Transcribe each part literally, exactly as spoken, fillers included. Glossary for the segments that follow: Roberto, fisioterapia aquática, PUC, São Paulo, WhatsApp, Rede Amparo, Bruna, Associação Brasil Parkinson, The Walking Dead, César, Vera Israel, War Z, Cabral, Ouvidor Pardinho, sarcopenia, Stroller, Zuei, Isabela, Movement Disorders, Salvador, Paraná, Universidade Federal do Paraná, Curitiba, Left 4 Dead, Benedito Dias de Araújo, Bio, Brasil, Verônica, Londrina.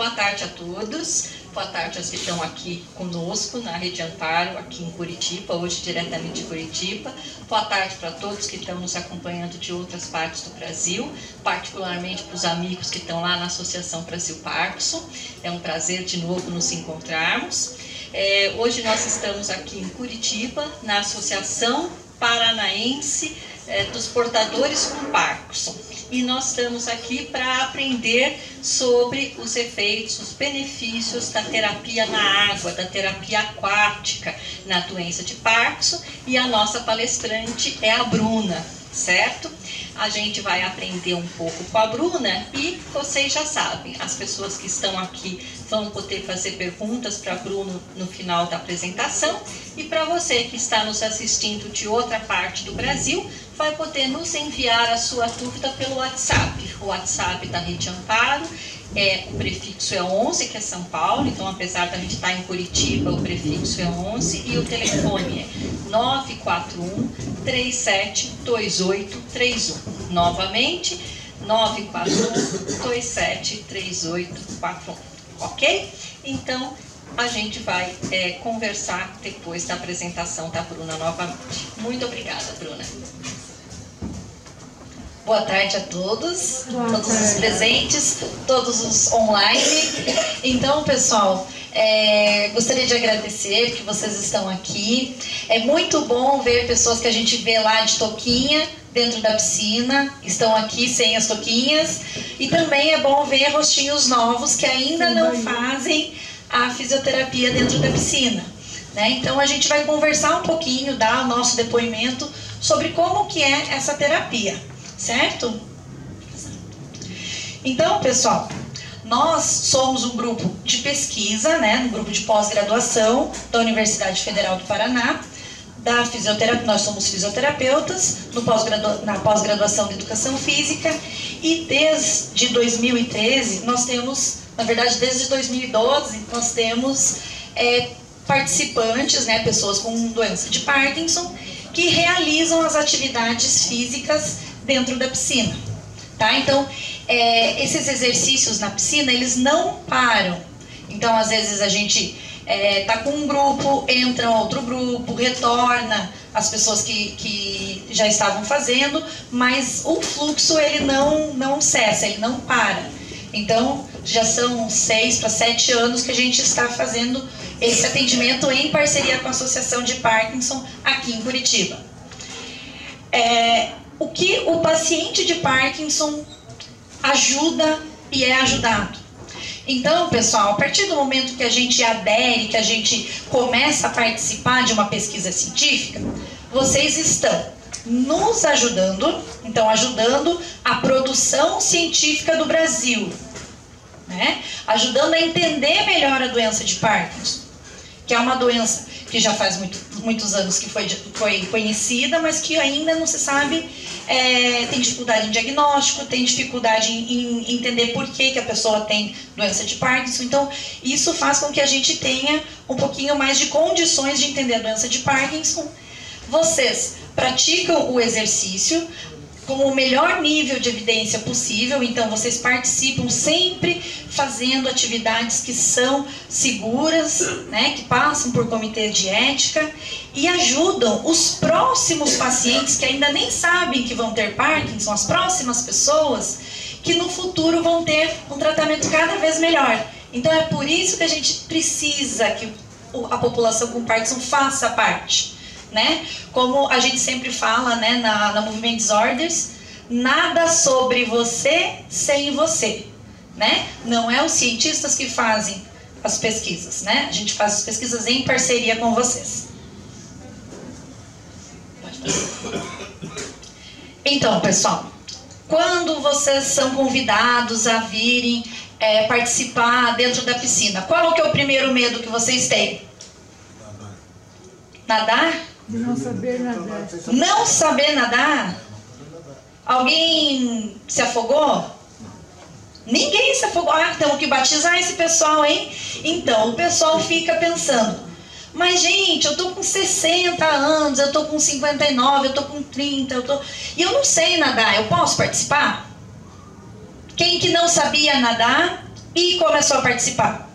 Boa tarde a todos, boa tarde aos que estão aqui conosco na Rede Amparo, aqui em Curitiba, hoje diretamente de Curitiba. Boa tarde para todos que estão nos acompanhando de outras partes do Brasil, particularmente para os amigos que estão lá na Associação Brasil Parkinson. É um prazer de novo nos encontrarmos. É, hoje nós estamos aqui em Curitiba, na Associação Paranaense é, dos Portadores com Parkinson. E nós estamos aqui para aprender sobre os efeitos, os benefícios da terapia na água, da terapia aquática na doença de Parkinson, e a nossa palestrante é a Bruna, certo? A gente vai aprender um pouco com a Bruna e vocês já sabem, as pessoas que estão aqui vão poder fazer perguntas para a Bruna no final da apresentação, e para você que está nos assistindo de outra parte do Brasil, vai poder nos enviar a sua dúvida pelo WhatsApp. O WhatsApp da Rede Amparo, é, o prefixo é onze, que é São Paulo, então apesar da gente estar em Curitiba, o prefixo é onze, e o telefone é nove quatro um, três sete dois oito três um. Novamente, nove quatro um, dois sete três oito quatro um, ok? Então, a gente vai é, conversar depois da apresentação da Bruna novamente. Muito obrigada, Bruna. Boa tarde a todos, Boa todos tarde. os presentes, todos os online. Então, pessoal, é, gostaria de agradecer que vocês estão aqui. É muito bom ver pessoas que a gente vê lá de toquinha, dentro da piscina, estão aqui sem as toquinhas. E também é bom ver rostinhos novos que ainda não fazem a fisioterapia dentro da piscina, né? Então, a gente vai conversar um pouquinho, dar o nosso depoimento sobre como que é essa terapia. Certo? Então, pessoal, nós somos um grupo de pesquisa, né, um grupo de pós-graduação da Universidade Federal do Paraná, da fisioterapia, nós somos fisioterapeutas no pós-gradua... na pós-graduação de Educação Física, e desde dois mil e treze nós temos, na verdade desde dois mil e doze, nós temos é, participantes, né, pessoas com doença de Parkinson, que realizam as atividades físicas dentro da piscina, tá? Então, é, esses exercícios na piscina, eles não param. Então, às vezes a gente é, tá com um grupo, entra outro grupo, retorna as pessoas que, que já estavam fazendo, mas o fluxo, ele não, não cessa, ele não para. Então, já são seis para sete anos que a gente está fazendo esse atendimento em parceria com a Associação de Parkinson aqui em Curitiba. É... O que o paciente de Parkinson ajuda e é ajudado. Então, pessoal, a partir do momento que a gente adere, que a gente começa a participar de uma pesquisa científica, vocês estão nos ajudando, então ajudando a produção científica do Brasil, né? Ajudando a entender melhor a doença de Parkinson, que é uma doença que já faz muito, muitos anos que foi, foi conhecida, mas que ainda não se sabe, é, tem dificuldade em diagnóstico, tem dificuldade em, em entender por que, que a pessoa tem doença de Parkinson. Então, isso faz com que a gente tenha um pouquinho mais de condições de entender a doença de Parkinson. Vocês praticam o exercício com o melhor nível de evidência possível, então vocês participam sempre fazendo atividades que são seguras, né, que passam por comitê de ética e ajudam os próximos pacientes que ainda nem sabem que vão ter Parkinson, as próximas pessoas que no futuro vão ter um tratamento cada vez melhor. Então é por isso que a gente precisa que a população com Parkinson faça parte, né? Como a gente sempre fala, né, na, na Movement Disorders, nada sobre você sem você, né? Não é os cientistas que fazem as pesquisas, né? A gente faz as pesquisas em parceria com vocês. Então, pessoal, quando vocês são convidados a virem é, participar dentro da piscina, qual que é o primeiro medo que vocês têm? Nadar? Não saber nadar. Não saber nadar? Alguém se afogou? Ninguém se afogou. Ah, temos que batizar esse pessoal, hein? Então, o pessoal fica pensando, mas gente, eu tô com sessenta anos, eu tô com cinquenta e nove, eu tô com trinta, eu tô... e eu não sei nadar, eu posso participar? Quem que não sabia nadar, e começou a participar.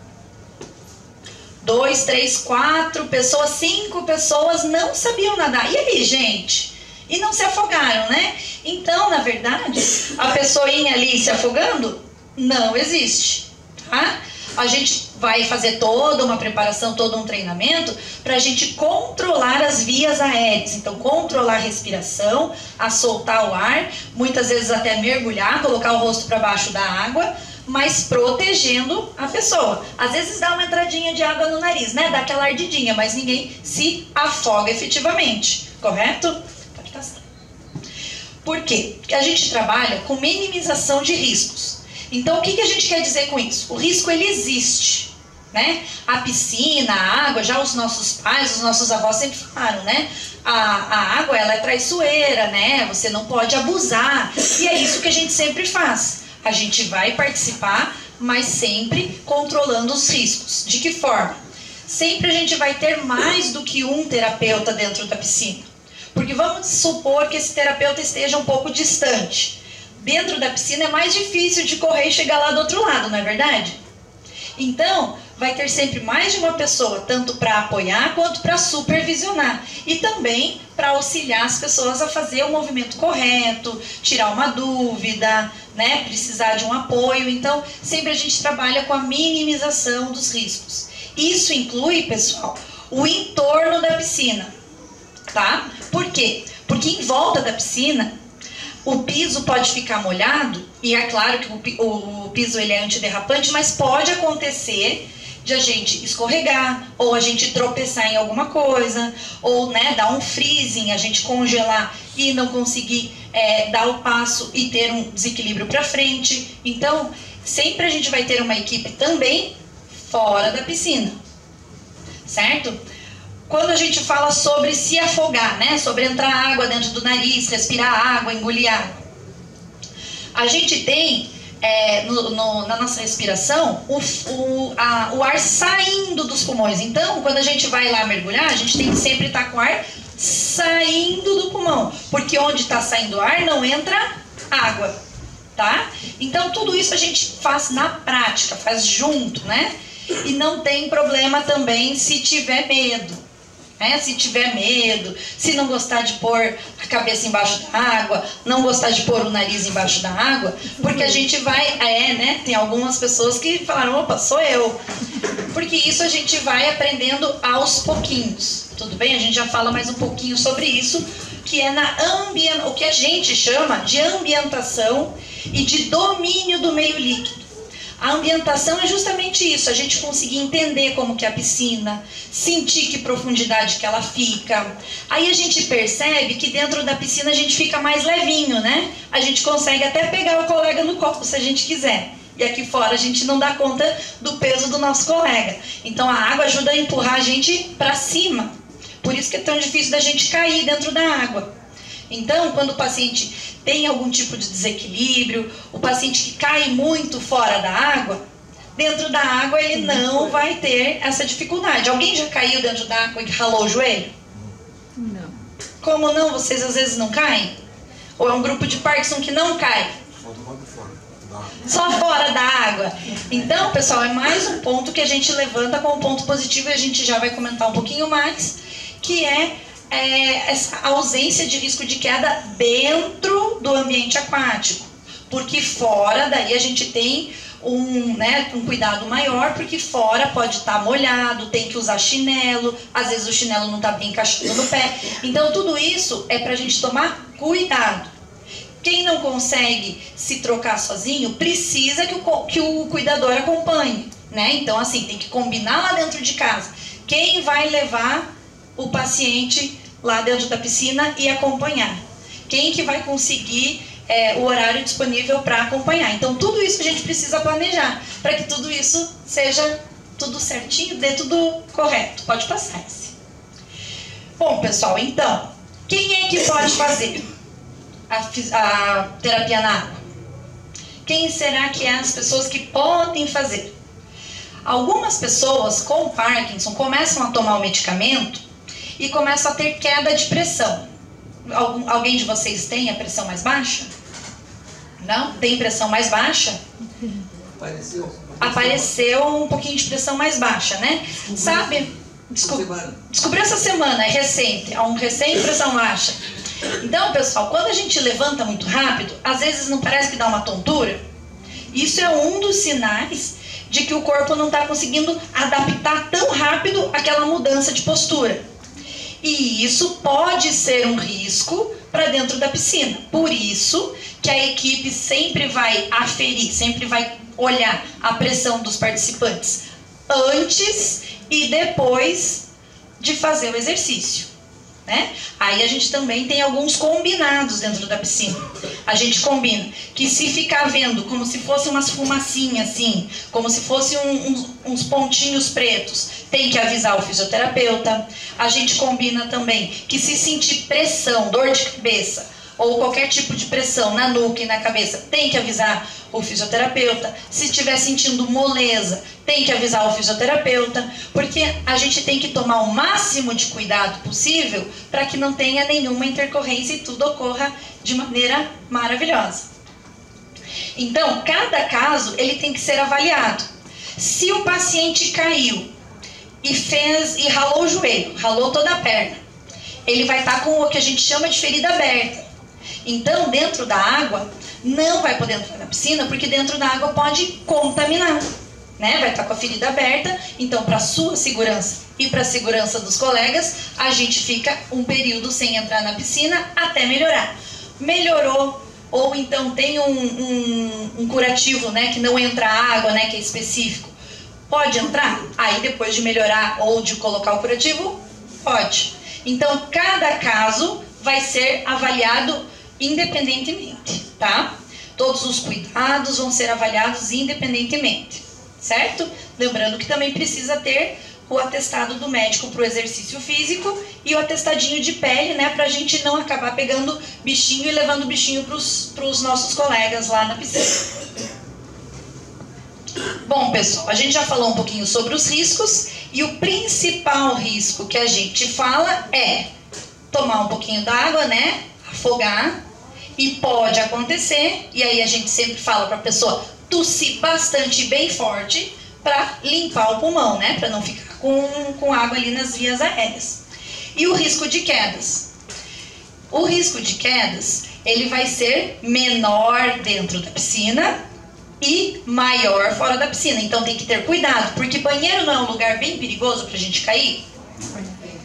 Dois, três, quatro pessoas, cinco pessoas não sabiam nadar. E aí, gente? E não se afogaram, né? Então, na verdade, a pessoinha ali se afogando não existe, tá? A gente vai fazer toda uma preparação, todo um treinamento para a gente controlar as vias aéreas. Então, controlar a respiração, a soltar o ar, muitas vezes até mergulhar, colocar o rosto para baixo da água, mas protegendo a pessoa. Às vezes dá uma entradinha de água no nariz, né? Dá aquela ardidinha, mas ninguém se afoga efetivamente, correto? Pode passar. Por quê? Porque a gente trabalha com minimização de riscos. Então, o que, que a gente quer dizer com isso? O risco, ele existe, né? A piscina, a água, já os nossos pais, os nossos avós sempre falaram, né? A, a água, ela é traiçoeira, né? Você não pode abusar. E é isso que a gente sempre faz. A gente vai participar, mas sempre controlando os riscos. De que forma? Sempre a gente vai ter mais do que um terapeuta dentro da piscina. Porque vamos supor que esse terapeuta esteja um pouco distante. Dentro da piscina é mais difícil de correr e chegar lá do outro lado, não é verdade? Então, vai ter sempre mais de uma pessoa, tanto para apoiar quanto para supervisionar. E também para auxiliar as pessoas a fazer o movimento correto, tirar uma dúvida, né, precisar de um apoio. Então, sempre a gente trabalha com a minimização dos riscos. Isso inclui, pessoal, o entorno da piscina, tá? Por quê? Porque em volta da piscina, o piso pode ficar molhado, e é claro que o piso ele é antiderrapante, mas pode acontecer de a gente escorregar, ou a gente tropeçar em alguma coisa, ou, né, dar um freezing, a gente congelar e não conseguir é, dar o passo e ter um desequilíbrio para frente. Então, sempre a gente vai ter uma equipe também fora da piscina, certo? Quando a gente fala sobre se afogar, né? Sobre entrar água dentro do nariz, respirar água, engolir água. A gente tem é, no, no, na nossa respiração o, o, a, o ar saindo dos pulmões. Então, quando a gente vai lá mergulhar, a gente tem que sempre estar com o ar saindo do pulmão. Porque onde está saindo ar, não entra água, tá? Então, tudo isso a gente faz na prática, faz junto, né? E não tem problema também se tiver medo. É, se tiver medo, se não gostar de pôr a cabeça embaixo da água, não gostar de pôr o nariz embaixo da água, porque a gente vai, é, né, tem algumas pessoas que falaram, opa, sou eu, porque isso a gente vai aprendendo aos pouquinhos, tudo bem? A gente já fala mais um pouquinho sobre isso, que é na ambien- o que a gente chama de ambientação e de domínio do meio líquido. A ambientação é justamente isso, a gente conseguir entender como que é a piscina, sentir que profundidade que ela fica. Aí a gente percebe que dentro da piscina a gente fica mais levinho, né? A gente consegue até pegar o colega no colo se a gente quiser. E aqui fora a gente não dá conta do peso do nosso colega. Então a água ajuda a empurrar a gente para cima. Por isso que é tão difícil da gente cair dentro da água. Então, quando o paciente tem algum tipo de desequilíbrio, o paciente que cai muito fora da água, dentro da água ele não vai ter essa dificuldade. Alguém já caiu dentro da água e ralou o joelho? Não. Como não? Vocês às vezes não caem? Ou é um grupo de Parkinson que não cai? Só fora da água. Então, pessoal, é mais um ponto que a gente levanta como ponto positivo e a gente já vai comentar um pouquinho mais, que é... É essa ausência de risco de queda dentro do ambiente aquático, porque fora daí a gente tem um, né, um cuidado maior, porque fora pode estar molhado, tem que usar chinelo, às vezes o chinelo não está bem encaixado no pé. Então tudo isso é para a gente tomar cuidado. Quem não consegue se trocar sozinho precisa que o, que o cuidador acompanhe, né? Então assim, tem que combinar lá dentro de casa quem vai levar o paciente lá dentro da piscina e acompanhar. Quem que vai conseguir é, o horário disponível para acompanhar. Então, tudo isso a gente precisa planejar, para que tudo isso seja tudo certinho, dê tudo correto. Pode passar esse. Bom, pessoal, então, quem é que pode fazer a, a terapia na água? Quem será que é as pessoas que podem fazer? Algumas pessoas com Parkinson começam a tomar o medicamento e começa a ter queda de pressão. Algum, alguém de vocês tem a pressão mais baixa? Não? Tem pressão mais baixa? Apareceu. apareceu um pouquinho de pressão mais baixa, né? Uhum. Sabe? Descob... Descobriu essa semana, é recente, é um recém pressão baixa. Então, pessoal, quando a gente levanta muito rápido, às vezes não parece que dá uma tontura? Isso é um dos sinais de que o corpo não está conseguindo adaptar tão rápido aquela mudança de postura. E isso pode ser um risco para dentro da piscina. Por isso que a equipe sempre vai aferir, sempre vai olhar a pressão dos participantes antes e depois de fazer o exercício, né? Aí a gente também tem alguns combinados dentro da piscina. A gente combina que se ficar vendo como se fosse umas fumacinhas assim, como se fosse um, uns, uns pontinhos pretos, tem que avisar o fisioterapeuta. A gente combina também que se sentir pressão, dor de cabeça ou qualquer tipo de pressão na nuca e na cabeça, tem que avisar o fisioterapeuta. Se estiver sentindo moleza, tem que avisar o fisioterapeuta, porque a gente tem que tomar o máximo de cuidado possível para que não tenha nenhuma intercorrência e tudo ocorra de maneira maravilhosa. Então, cada caso ele tem que ser avaliado. Se o paciente caiu e fez e ralou o joelho, ralou toda a perna, ele vai estar com o que a gente chama de ferida aberta. Então, dentro da água, não vai poder entrar na piscina, porque dentro da água pode contaminar, né? Vai estar com a ferida aberta. Então, para sua segurança e para a segurança dos colegas, a gente fica um período sem entrar na piscina até melhorar. Melhorou, ou então tem um, um, um curativo, né? Que não entra água, né? Que é específico. Pode entrar? Aí, depois de melhorar ou de colocar o curativo, pode. Então, cada caso vai ser avaliado independentemente, tá? Todos os cuidados vão ser avaliados independentemente, certo? Lembrando que também precisa ter o atestado do médico para o exercício físico e o atestadinho de pele, né? Pra gente não acabar pegando bichinho e levando bichinho pros, pros nossos colegas lá na piscina. Bom, pessoal, a gente já falou um pouquinho sobre os riscos e o principal risco que a gente fala é tomar um pouquinho d'água, né? Afogar, e pode acontecer, e aí a gente sempre fala para a pessoa tossir bastante bem forte para limpar o pulmão, né? Para não ficar com, com água ali nas vias aéreas. E o risco de quedas? O risco de quedas, ele vai ser menor dentro da piscina e maior fora da piscina. Então tem que ter cuidado, porque banheiro não é um lugar bem perigoso pra gente cair?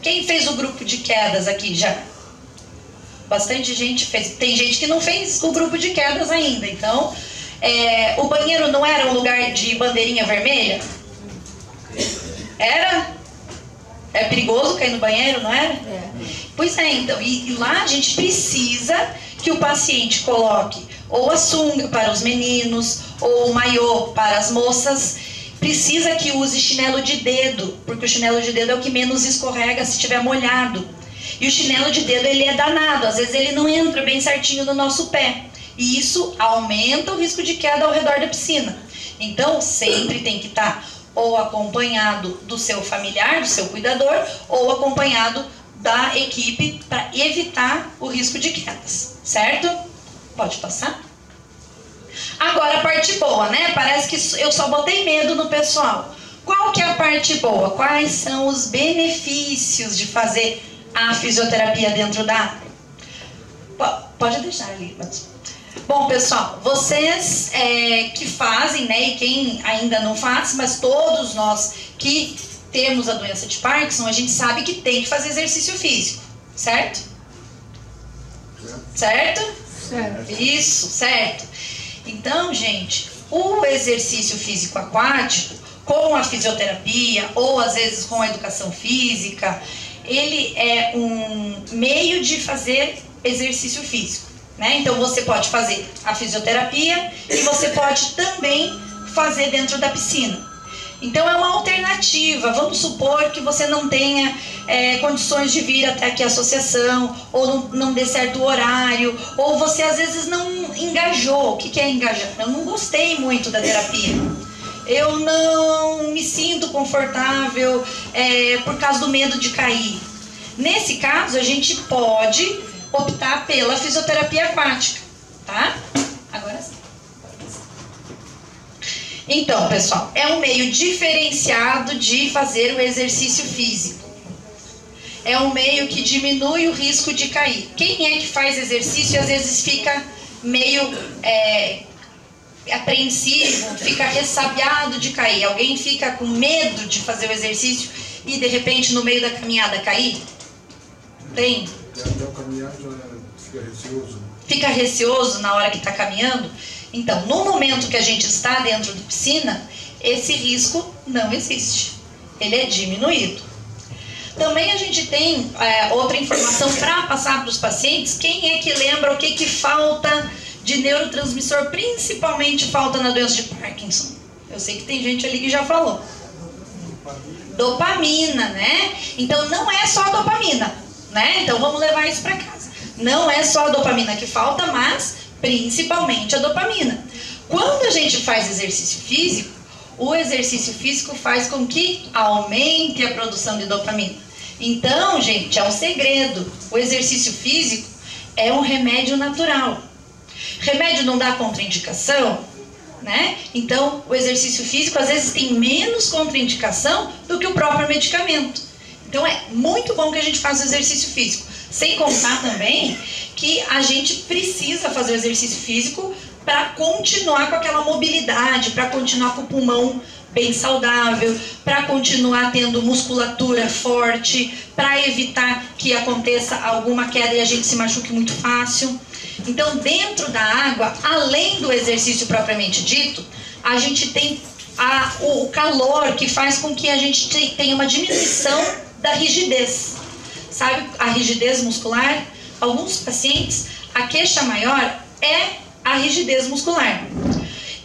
Quem fez o grupo de quedas aqui já? Bastante gente fez. Tem gente que não fez o grupo de quedas ainda. Então, é, o banheiro não era um lugar de bandeirinha vermelha? Era? É perigoso cair no banheiro, não era? É. Pois é, então. E, e lá a gente precisa que o paciente coloque ou a sunga para os meninos, ou o maiô para as moças. Precisa que use chinelo de dedo, porque o chinelo de dedo é o que menos escorrega se estiver molhado. E o chinelo de dedo, ele é danado, às vezes ele não entra bem certinho no nosso pé. E isso aumenta o risco de queda ao redor da piscina. Então, sempre tem que estar ou acompanhado do seu familiar, do seu cuidador, ou acompanhado da equipe para evitar o risco de quedas, certo? Pode passar? Agora a parte boa, né? Parece que eu só botei medo no pessoal. Qual que é a parte boa? Quais são os benefícios de fazer a fisioterapia dentro da água? Pode deixar ali. Bom, pessoal, vocês é, que fazem, né? E quem ainda não faz, mas todos nós que temos a doença de Parkinson, a gente sabe que tem que fazer exercício físico, certo? Certo? Isso, certo. Então, gente, o exercício físico aquático, com a fisioterapia ou às vezes com a educação física, ele é um meio de fazer exercício físico, né? Então você pode fazer a fisioterapia e você pode também fazer dentro da piscina. Então é uma alternativa. Vamos supor que você não tenha é, condições de vir até aqui a associação, ou não, não dê certo o horário, ou você às vezes não engajou. O que, que é engajar? Eu não gostei muito da terapia. Eu não me sinto confortável é, por causa do medo de cair. Nesse caso, a gente pode optar pela fisioterapia aquática, tá? Agora sim. Então, pessoal, é um meio diferenciado de fazer o exercício físico. É um meio que diminui o risco de cair. Quem é que faz exercício e às vezes fica meio é, apreensivo, fica ressabiado de cair? Alguém fica com medo de fazer o exercício e de repente no meio da caminhada cair? Tem? Até o caminhar já fica receoso. Fica receoso na hora que está caminhando? Então, no momento que a gente está dentro da piscina, esse risco não existe. Ele é diminuído. Também a gente tem é, outra informação para passar para os pacientes. Quem é que lembra o que, que falta de neurotransmissor, principalmente falta na doença de Parkinson? Eu sei que tem gente ali que já falou. Dopamina, né? Então, não é só dopamina, né? Então, vamos levar isso para casa. Não é só a dopamina que falta, mas principalmente a dopamina. Quando a gente faz exercício físico, o exercício físico faz com que aumente a produção de dopamina. Então, gente, é um segredo. O exercício físico é um remédio natural. Remédio não dá contraindicação, né? Então, o exercício físico às vezes tem menos contraindicação do que o próprio medicamento. Então, é muito bom que a gente faça o exercício físico. Sem contar também que a gente precisa fazer o exercício físico para continuar com aquela mobilidade, para continuar com o pulmão bem saudável, para continuar tendo musculatura forte, para evitar que aconteça alguma queda e a gente se machuque muito fácil. Então, dentro da água, além do exercício propriamente dito, a gente tem a, o calor que faz com que a gente tenha uma diminuição da rigidez. Sabe a rigidez muscular? Alguns pacientes, a queixa maior é a rigidez muscular.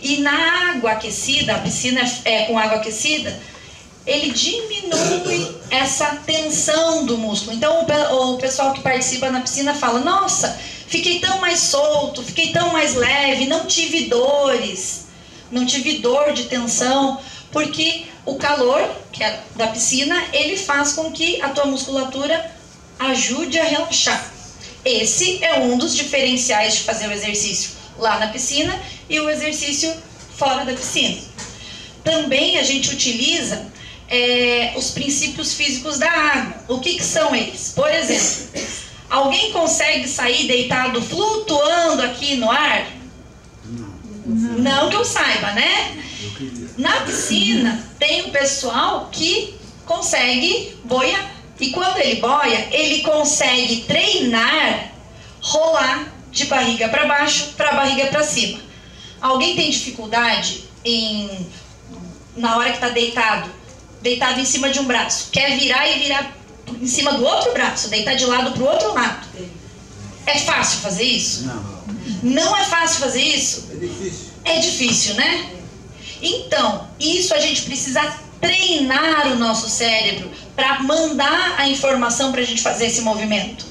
E na água aquecida, a piscina é com água aquecida, ele diminui essa tensão do músculo. Então o pessoal que participa na piscina fala: nossa, fiquei tão mais solto, fiquei tão mais leve, não tive dores, não tive dor de tensão, porque o calor que é da piscina, ele faz com que a tua musculatura ajude a relaxar. Esse é um dos diferenciais de fazer o exercício lá na piscina e o exercício fora da piscina. Também a gente utiliza é, os princípios físicos da água. O que, que são eles? Por exemplo, alguém consegue sair deitado flutuando aqui no ar? Não, não que eu saiba, né? Na piscina tem o pessoal que consegue boiar. E quando ele boia, ele consegue treinar, rolar de barriga para baixo, para barriga para cima. Alguém tem dificuldade em, na hora que está deitado, deitado em cima de um braço, quer virar e virar em cima do outro braço, deitar de lado para o outro lado? É fácil fazer isso? Não. Não é fácil fazer isso? É difícil. É difícil, né? Então, isso a gente precisa treinar o nosso cérebro para mandar a informação para a gente fazer esse movimento.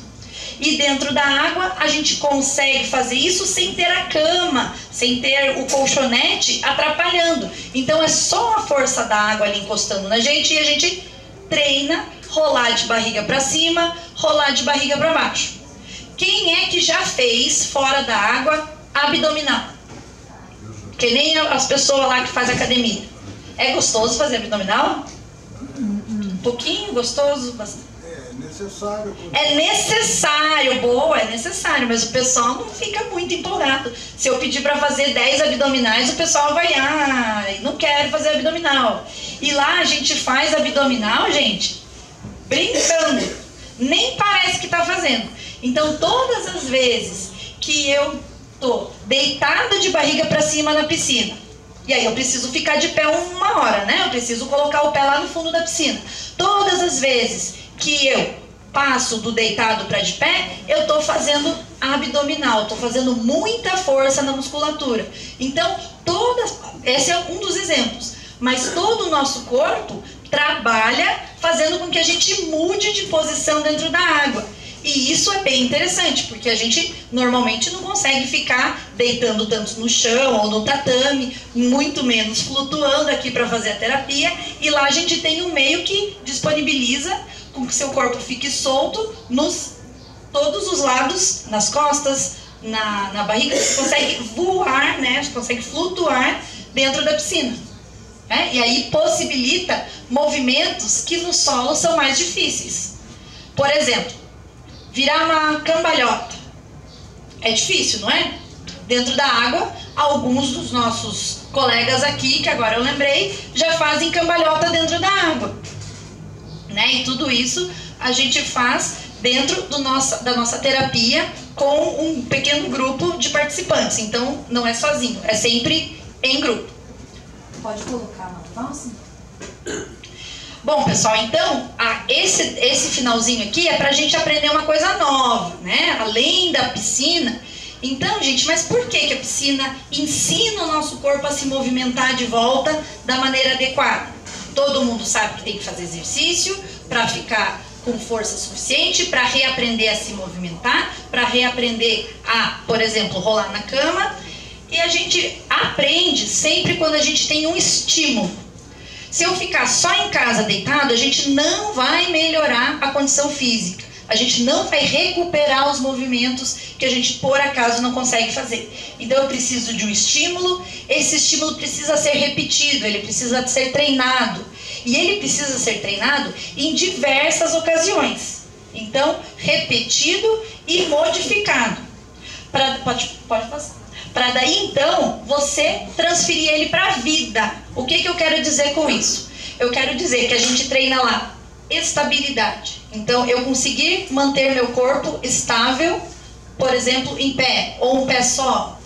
E dentro da água, a gente consegue fazer isso sem ter a cama, sem ter o colchonete atrapalhando. Então, é só a força da água ali encostando na gente e a gente treina rolar de barriga para cima, rolar de barriga para baixo. Quem é que já fez, fora da água, abdominal? Que nem as pessoas lá que fazem academia. É gostoso fazer abdominal? Um pouquinho, gostoso? Bastante. É necessário. É necessário, boa, é necessário, mas o pessoal não fica muito empolgado. Se eu pedir para fazer dez abdominais, o pessoal vai, ah, não quero fazer abdominal. E lá a gente faz abdominal, gente, brincando. Nem parece que tá fazendo. Então, todas as vezes que eu tô deitada de barriga para cima na piscina, e aí eu preciso ficar de pé uma hora, né? Eu preciso colocar o pé lá no fundo da piscina. Todas as vezes que eu passo do deitado para de pé, eu tô fazendo abdominal, tô fazendo muita força na musculatura. Então, todas, esse é um dos exemplos, mas todo o nosso corpo trabalha fazendo com que a gente mude de posição dentro da água. E isso é bem interessante, porque a gente normalmente não consegue ficar deitando tanto no chão ou no tatame, muito menos flutuando aqui para fazer a terapia. E lá a gente tem um meio que disponibiliza com que seu corpo fique solto nos todos os lados, nas costas, na, na barriga. Você consegue voar, né? Você consegue flutuar dentro da piscina. né? E aí possibilita movimentos que no solo são mais difíceis. Por exemplo, virar uma cambalhota é difícil, não é? Dentro da água, alguns dos nossos colegas aqui, que agora eu lembrei, já fazem cambalhota dentro da água, né? E tudo isso a gente faz dentro do nosso, da nossa terapia com um pequeno grupo de participantes. Então, não é sozinho, é sempre em grupo. Pode colocar na pausa? Bom, pessoal, então, a, esse, esse finalzinho aqui é pra gente aprender uma coisa nova, né? Além da piscina. Então, gente, mas por que que a piscina ensina o nosso corpo a se movimentar de volta da maneira adequada? Todo mundo sabe que tem que fazer exercício para ficar com força suficiente, para reaprender a se movimentar, para reaprender a, por exemplo, rolar na cama. E a gente aprende sempre quando a gente tem um estímulo. Se eu ficar só em casa deitado, a gente não vai melhorar a condição física. A gente não vai recuperar os movimentos que a gente, por acaso, não consegue fazer. Então, eu preciso de um estímulo, esse estímulo precisa ser repetido, ele precisa ser treinado. E ele precisa ser treinado em diversas ocasiões. Então, repetido e modificado. Pra, pode, pode passar. Para daí, então, você transferir ele para a vida. O que que eu quero dizer com isso? Eu quero dizer que a gente treina lá estabilidade. Então, eu conseguir manter meu corpo estável, por exemplo, em pé, ou um pé só.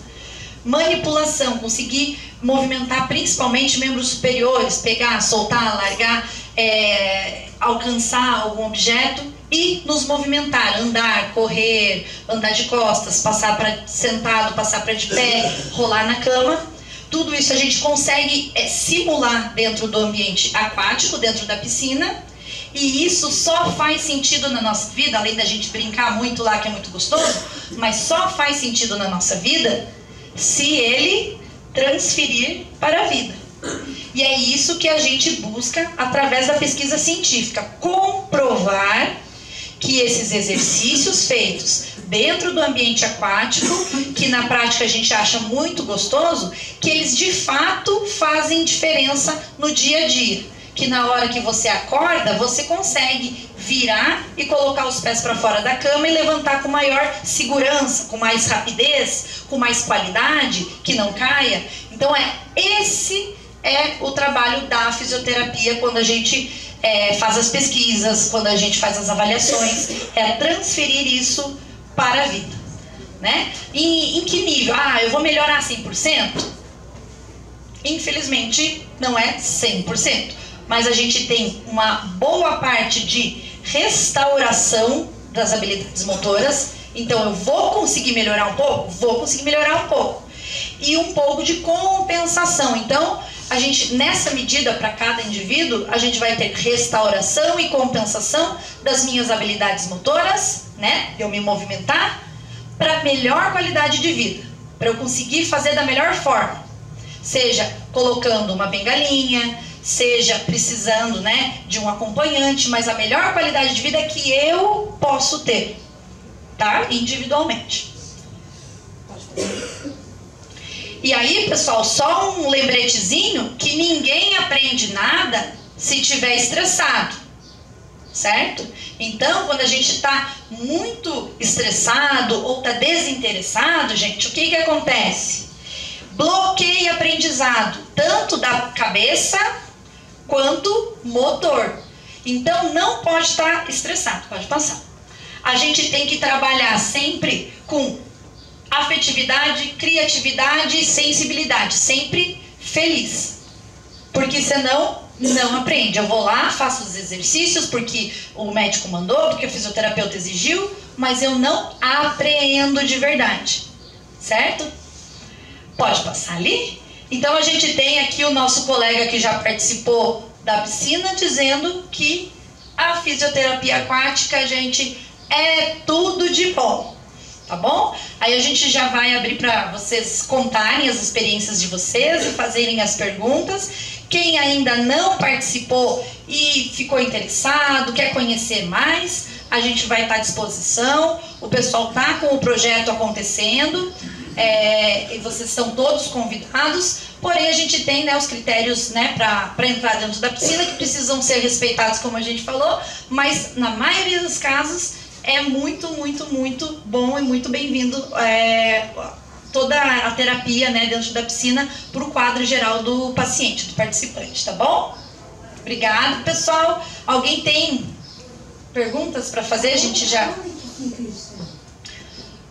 Manipulação, conseguir movimentar principalmente membros superiores, pegar, soltar, largar, é, alcançar algum objeto e nos movimentar, andar, correr, andar de costas, passar para sentado, passar para de pé, rolar na cama. Tudo isso a gente consegue é, simular dentro do ambiente aquático, dentro da piscina. E isso só faz sentido na nossa vida, além da gente brincar muito lá, que é muito gostoso, mas só faz sentido na nossa vida se ele transferir para a vida. E é isso que a gente busca através da pesquisa científica, comprovar que esses exercícios feitos dentro do ambiente aquático, que na prática a gente acha muito gostoso, que eles de fato fazem diferença no dia a dia. Que na hora que você acorda, você consegue virar e colocar os pés para fora da cama e levantar com maior segurança, com mais rapidez, com mais qualidade, que não caia. Então, é, esse é o trabalho da fisioterapia quando a gente é, faz as pesquisas, quando a gente faz as avaliações, é transferir isso para a vida, né? Em, em que nível? Ah, eu vou melhorar cem por cento? Infelizmente, não é cem por cento. Mas a gente tem uma boa parte de restauração das habilidades motoras. Então, eu vou conseguir melhorar um pouco? Vou conseguir melhorar um pouco. E um pouco de compensação. Então, a gente, nessa medida, para cada indivíduo, a gente vai ter restauração e compensação das minhas habilidades motoras, né? Eu me movimentar para melhor qualidade de vida, para eu conseguir fazer da melhor forma. Seja colocando uma bengalinha, seja precisando, né, de um acompanhante, mas a melhor qualidade de vida que eu posso ter, tá? Individualmente. E aí, pessoal, só um lembretezinho que ninguém aprende nada se tiver estressado, certo? Então, quando a gente tá muito estressado ou tá desinteressado, gente, o que que acontece? Bloqueia aprendizado, tanto da cabeça quanto motor. Então, não pode estar estressado, pode passar. A gente tem que trabalhar sempre com afetividade, criatividade e sensibilidade, sempre feliz. Porque senão, não aprende. Eu vou lá, faço os exercícios porque o médico mandou, porque o fisioterapeuta exigiu, mas eu não aprendo de verdade, certo? Pode passar ali? Então, a gente tem aqui o nosso colega que já participou da piscina dizendo que a fisioterapia aquática, gente, é tudo de bom, tá bom? Aí a gente já vai abrir para vocês contarem as experiências de vocês e fazerem as perguntas. Quem ainda não participou e ficou interessado, quer conhecer mais, a gente vai estar à disposição. O pessoal tá com o projeto acontecendo. É, e vocês são todos convidados Porém, a gente tem, né, os critérios, né, para entrar dentro da piscina, que precisam ser respeitados, como a gente falou, mas na maioria dos casos é muito, muito, muito bom e muito bem-vindo é, toda a terapia, né, dentro da piscina para o quadro geral do paciente, do participante, tá bom? Obrigada, pessoal. Alguém tem perguntas para fazer? A gente já...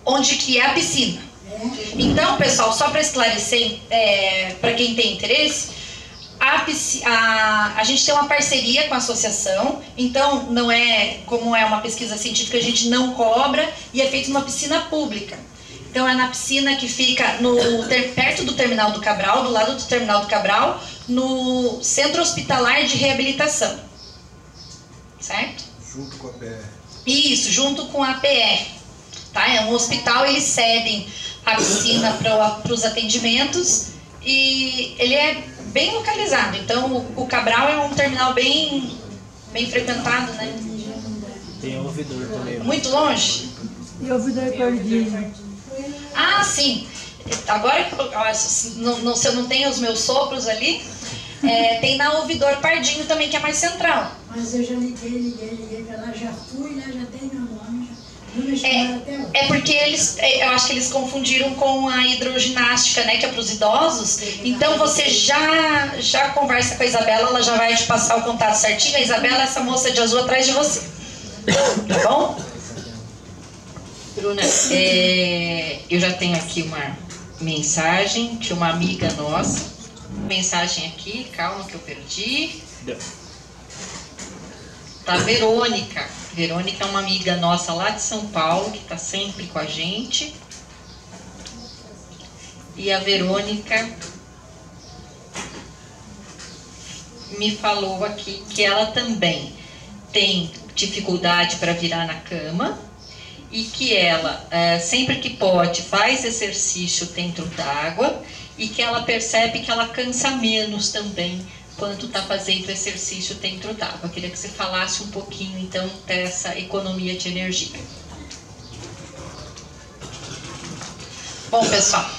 Onde que é a piscina? Então, pessoal, só para esclarecer, é, para quem tem interesse, a, a, a gente tem uma parceria com a associação, então não é, como é uma pesquisa científica, a gente não cobra e é feito numa piscina pública. Então é na piscina que fica no, perto do terminal do Cabral, do lado do terminal do Cabral, no centro hospitalar de reabilitação, certo? Junto com a P R. Isso, junto com a P R. Tá? É um hospital, eles cedem a piscina para os atendimentos e ele é bem localizado. Então o, o Cabral é um terminal bem, bem frequentado, né? Tem ouvidor também. Muito longe? E ouvidor pardinho. Ah, sim. Agora, não, não, se eu não tenho os meus sopros ali, é, tem na ouvidor pardinho também, que é mais central. Mas eu já liguei, liguei, liguei pra lá, já fui, né? Já tem meu nome, já... É, é porque eles, eu acho que eles confundiram com a hidroginástica, né, que é para os idosos. Então você já, já conversa com a Isabela, ela já vai te passar o contato certinho. A Isabela é essa moça de azul atrás de você, tá bom? Bruna, é, eu já tenho aqui uma mensagem de uma amiga nossa. Mensagem aqui, calma que eu perdi. Da Verônica. Verônica é uma amiga nossa lá de São Paulo, que está sempre com a gente. E a Verônica me falou aqui que ela também tem dificuldade para virar na cama e que ela, é, sempre que pode, faz exercício dentro d'água e que ela percebe que ela cansa menos também quanto está fazendo exercício dentro d'água. Eu queria que você falasse um pouquinho, então, dessa economia de energia. Bom, pessoal,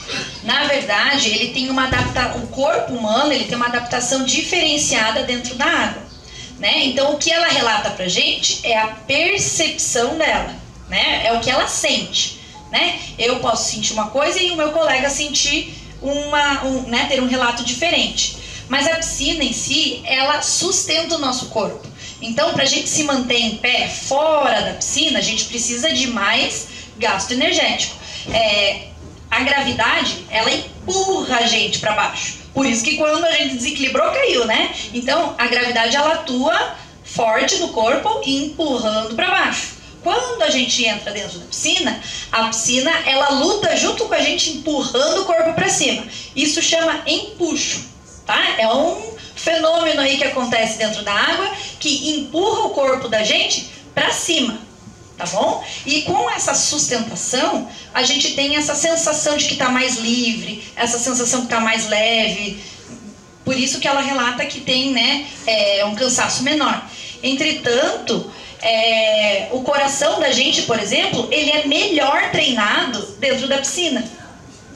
na verdade, ele tem uma adapta... o corpo humano ele tem uma adaptação diferenciada dentro da água, né? Então, o que ela relata pra gente é a percepção dela, né? É o que ela sente, né? Eu posso sentir uma coisa e o meu colega sentir uma... Um, né? ter um relato diferente. Mas a piscina em si, ela sustenta o nosso corpo. Então, para a gente se manter em pé fora da piscina, a gente precisa de mais gasto energético. É, a gravidade, ela empurra a gente para baixo. Por isso que quando a gente desequilibrou, caiu, né? Então, a gravidade, ela atua forte no corpo e empurrando para baixo. Quando a gente entra dentro da piscina, a piscina, ela luta junto com a gente, empurrando o corpo para cima. Isso chama empuxo. Tá? É um fenômeno aí que acontece dentro da água que empurra o corpo da gente para cima, tá bom? E com essa sustentação, a gente tem essa sensação de que está mais livre, essa sensação que está mais leve. Por isso que ela relata que tem, né, é, um cansaço menor. Entretanto, é, o coração da gente, por exemplo, ele é melhor treinado dentro da piscina,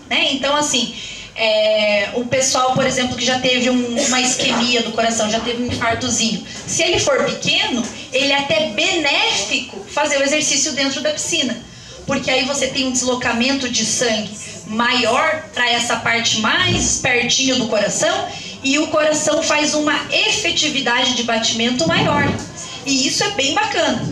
né? Então, assim... É, o pessoal, por exemplo, que já teve um, uma isquemia do coração, já teve um infartozinho, se ele for pequeno, ele é até benéfico fazer o exercício dentro da piscina, porque aí você tem um deslocamento de sangue maior para essa parte mais pertinho do coração e o coração faz uma efetividade de batimento maior, e isso é bem bacana.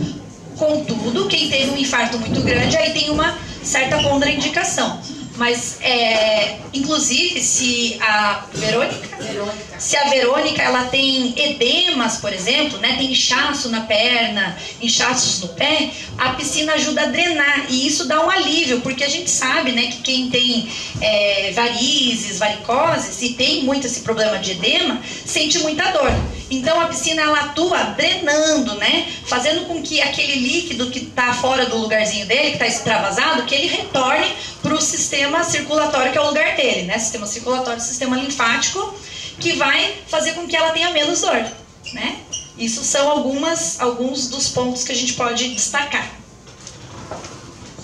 Contudo, quem teve um infarto muito grande, aí tem uma certa contraindicação. Mas, é, inclusive, se a Verônica, Verônica, se a Verônica ela tem edemas, por exemplo, né, tem inchaço na perna, inchaços no pé, a piscina ajuda a drenar e isso dá um alívio, porque a gente sabe, né, que quem tem é, varizes, varicoses e tem muito esse problema de edema, sente muita dor. Então, a piscina ela atua drenando, né, fazendo com que aquele líquido que está fora do lugarzinho dele, que está extravasado, que ele retorne para o sistema circulatório, que é o lugar dele, né? Sistema circulatório, sistema linfático, que vai fazer com que ela tenha menos dor, né? Isso são algumas, alguns dos pontos que a gente pode destacar.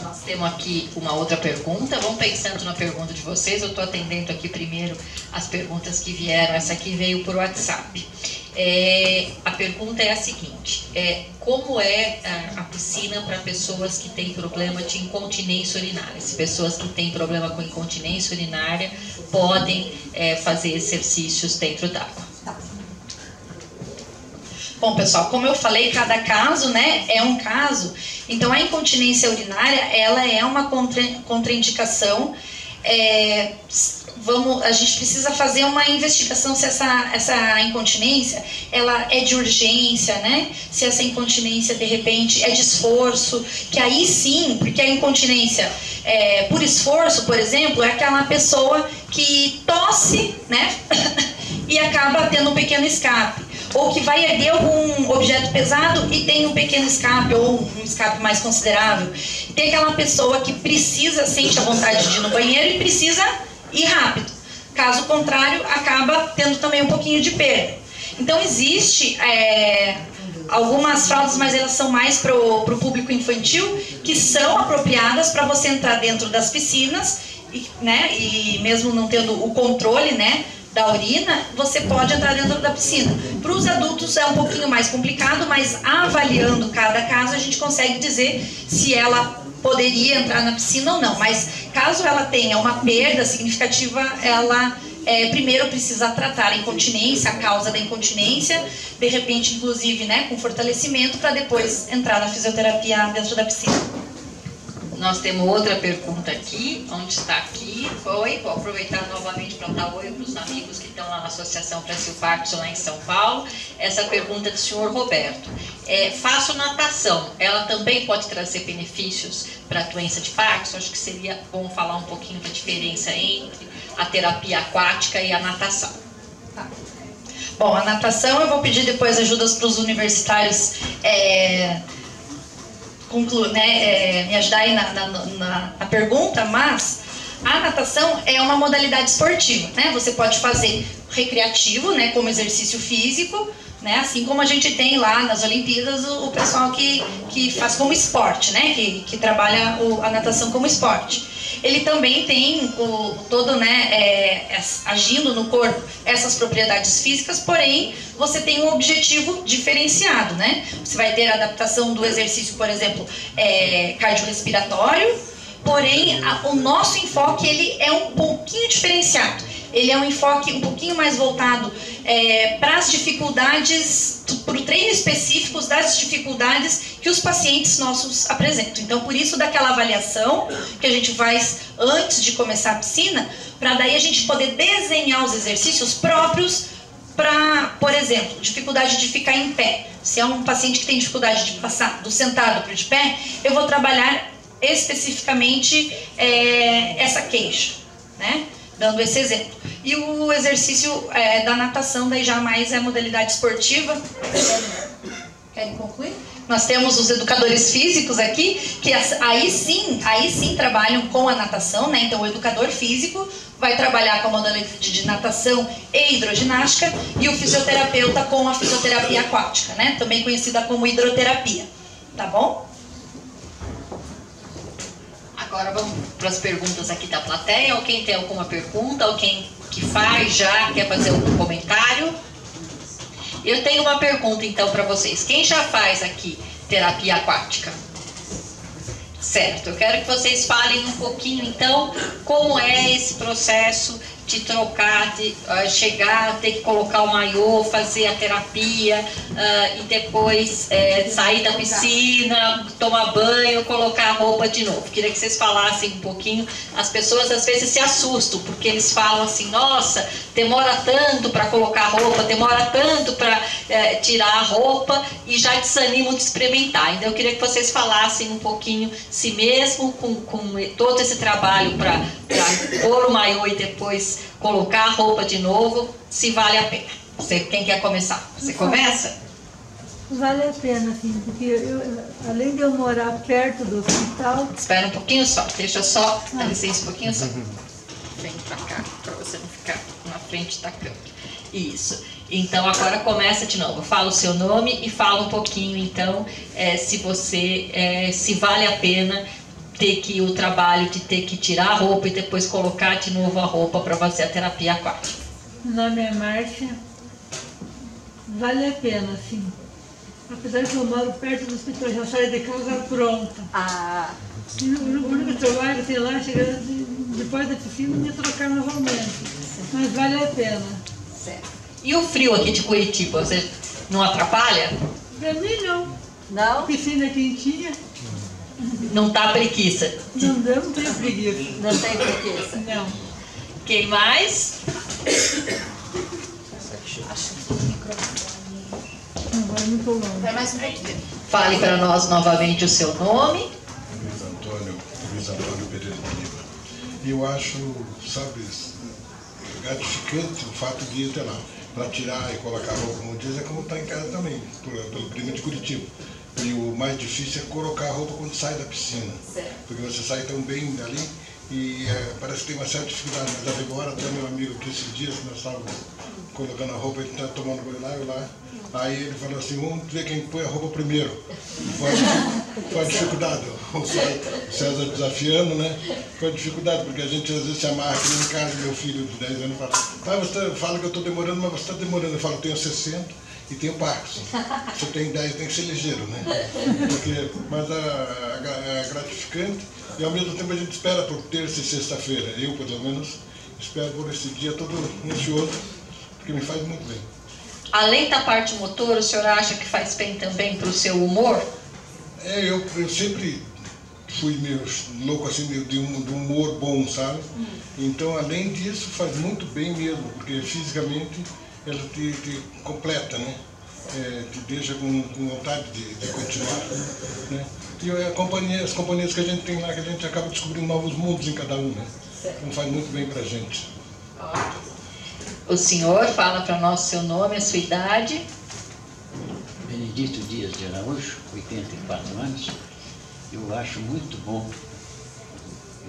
Nossa, temos aqui uma outra pergunta. Vão pensando na pergunta de vocês. Eu estou atendendo aqui primeiro as perguntas que vieram. Essa aqui veio por WhatsApp. É, a pergunta é a seguinte. É, como é a, a piscina para pessoas que têm problema de incontinência urinária? Se pessoas que têm problema com incontinência urinária podem é, fazer exercícios dentro d'água? Bom, pessoal, como eu falei, cada caso, né, é um caso. Então, a incontinência urinária, ela é uma contra, contraindicação. É, vamos, a gente precisa fazer uma investigação se essa, essa incontinência, ela é de urgência, né? Se essa incontinência, de repente, é de esforço, que aí sim, porque a incontinência é, por esforço, por exemplo, é aquela pessoa que tosse, né, e acaba tendo um pequeno escape. Ou que vai erguer algum objeto pesado e tem um pequeno escape, ou um escape mais considerável. Tem aquela pessoa que precisa, sente a vontade de ir no banheiro e precisa ir rápido. Caso contrário, acaba tendo também um pouquinho de perda. Então, existe é, algumas fraldas, mas elas são mais para o público infantil, que são apropriadas para você entrar dentro das piscinas, e, né, e mesmo não tendo o controle, né, da urina, você pode entrar dentro da piscina. Para os adultos é um pouquinho mais complicado, mas avaliando cada caso, a gente consegue dizer se ela poderia entrar na piscina ou não. Mas caso ela tenha uma perda significativa, ela é, primeiro precisa tratar a incontinência, a causa da incontinência, de repente, inclusive, né, com fortalecimento, para depois entrar na fisioterapia dentro da piscina. Nós temos outra pergunta aqui, onde está aqui, foi, vou aproveitar novamente para dar oi para os amigos que estão lá na Associação Brasil Parkinson, lá em São Paulo. Essa pergunta é do senhor Roberto. É, faço natação, ela também pode trazer benefícios para a doença de Parkinson? Acho que seria bom falar um pouquinho da diferença entre a terapia aquática e a natação. Tá. Bom, a natação eu vou pedir depois ajudas para os universitários... É... Conclu, né, é, me ajudar aí na, na, na, na pergunta, mas a natação é uma modalidade esportiva, né? Você pode fazer recreativo, né, como exercício físico, né, assim como a gente tem lá nas Olimpíadas o, o pessoal que, que faz como esporte, né, que, que trabalha o, a natação como esporte. Ele também tem o, todo, né, é, agindo no corpo essas propriedades físicas, porém você tem um objetivo diferenciado, né? Você vai ter a adaptação do exercício, por exemplo, é, cardiorrespiratório, porém a, o nosso enfoque ele é um pouquinho diferenciado. Ele é um enfoque um pouquinho mais voltado é, para as dificuldades, para o treino específico das dificuldades que os pacientes nossos apresentam. Então, por isso, daquela avaliação que a gente faz antes de começar a piscina, para daí a gente poder desenhar os exercícios próprios para, por exemplo, dificuldade de ficar em pé. Se é um paciente que tem dificuldade de passar do sentado para o de pé, eu vou trabalhar especificamente é, essa queixa, né? Dando esse exemplo. E o exercício é, da natação, daí já mais é modalidade esportiva. Querem concluir? Nós temos os educadores físicos aqui, que aí sim, aí sim trabalham com a natação, né? Então o educador físico vai trabalhar com a modalidade de natação e hidroginástica, e o fisioterapeuta com a fisioterapia aquática, né? Também conhecida como hidroterapia. Tá bom? Agora vamos para as perguntas aqui da plateia, ou quem tem alguma pergunta, ou quem que faz já, quer fazer algum comentário. Eu tenho uma pergunta então para vocês. Quem já faz aqui terapia aquática? Certo, eu quero que vocês falem um pouquinho então como é esse processo de trocar, de uh, chegar, ter que colocar o maiô, fazer a terapia uh, e depois uh, sair da piscina, tomar banho, colocar a roupa de novo. Queria que vocês falassem um pouquinho. As pessoas às vezes se assustam, porque eles falam assim, nossa, demora tanto para colocar a roupa, demora tanto para uh, tirar a roupa, e já desanimam de experimentar. Então eu queria que vocês falassem um pouquinho, se mesmo com, com todo esse trabalho para pôr o maiô e depois colocar a roupa de novo, se vale a pena. Você, quem quer começar? Você começa? Vale a pena, sim, porque eu, além de eu morar perto do hospital... Espera um pouquinho só, deixa só, dá licença um pouquinho só. Vem pra cá, pra você não ficar na frente da câmera. Isso. Então agora começa de novo, fala o seu nome e fala um pouquinho, então, é, se você, é, se vale a pena ter que o trabalho de ter que tirar a roupa e depois colocar de novo a roupa para fazer a terapia aquática. Meu nome é Márcia. Vale a pena, sim. Apesar de eu moro perto do hospital, já saio de casa pronta. Ah. E o único trabalho tem lá, chegando de, depois da piscina, me trocar novamente. Mas vale a pena. Certo. E o frio aqui de Curitiba, você não atrapalha? Pra mim, não. Não? Piscina quentinha. Não dá preguiça? Não, não tem preguiça. Não tem preguiça? Não. Quem mais? Acho que o microfone. Não vai muito longe. Vai mais um pouquinho. Fale para nós novamente o seu nome. Luiz Antônio, Luiz Antônio Pereira de Lima. Eu acho, sabe, gratificante o fato de ir até lá. Para tirar e colocar a roupa, como diz, é como está em casa também, pelo clima de Curitiba. E o mais difícil é colocar a roupa quando sai da piscina. Certo. Porque você sai tão bem dali e é, parece que tem uma certa dificuldade. Mas a rigor, até meu amigo aqui esses dias, nós estávamos colocando a roupa, ele estava tomando banho lá, eu lá. Aí ele falou assim, vamos ver quem põe a roupa primeiro. Foi, foi dificuldade. O César desafiando, né? Foi dificuldade, porque a gente às vezes se amarra aqui em casa, meu filho de dez anos fala, pai, você fala que eu estou demorando, mas você está demorando. Eu falo, tenho sessenta. E tem o Parkinson. Se tem dez, tem que ser ligeiro, né? Porque, mas é gratificante e ao mesmo tempo a gente espera por terça e sexta-feira. Eu, pelo menos, espero por esse dia todo ansioso, porque me faz muito bem. Além da parte motor, o senhor acha que faz bem também para o seu humor? É, eu, eu sempre fui meio louco assim, de, de um de humor bom, sabe? Hum. Então, além disso, faz muito bem mesmo, porque fisicamente ela te, te completa, né? É, te deixa com, com vontade de, de continuar, né? E a companhia, as companhias que a gente tem lá, que a gente acaba descobrindo novos mundos em cada um, né? Então faz muito bem pra gente. O senhor fala para nós seu nome, a sua idade. Benedito Dias de Araújo, oitenta e quatro anos. Eu acho muito bom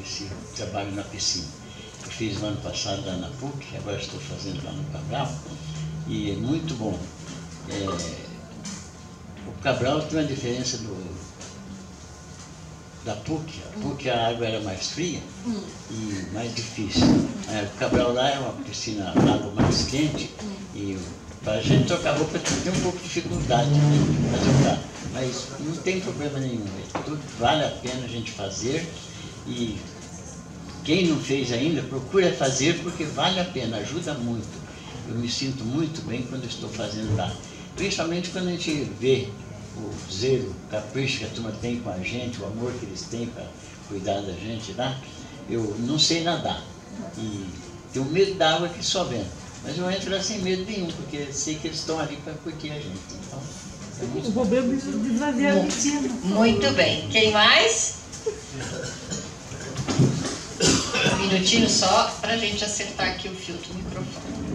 esse trabalho na piscina. Eu fiz no ano passado lá na P U C, agora estou fazendo lá no Cabral, e é muito bom. É, o Cabral tem uma diferença do, da P U C. A P U C a água era mais fria e mais difícil. É, o Cabral lá é uma piscina, água mais quente, e para a gente trocar roupa tem um pouco de dificuldade para trocar. Mas não tem problema nenhum, tudo vale a pena a gente fazer. E quem não fez ainda, procura fazer, porque vale a pena, ajuda muito. Eu me sinto muito bem quando estou fazendo lá. Principalmente quando a gente vê o zelo, o capricho que a turma tem com a gente, o amor que eles têm para cuidar da gente lá. Eu não sei nadar e tenho medo da água que só vem. Mas eu entro lá sem medo nenhum, porque sei que eles estão ali para curtir a gente. Então, é muito bom. Muito, muito bem. Quem mais? Um minutinho só para a gente acertar aqui o fio do microfone.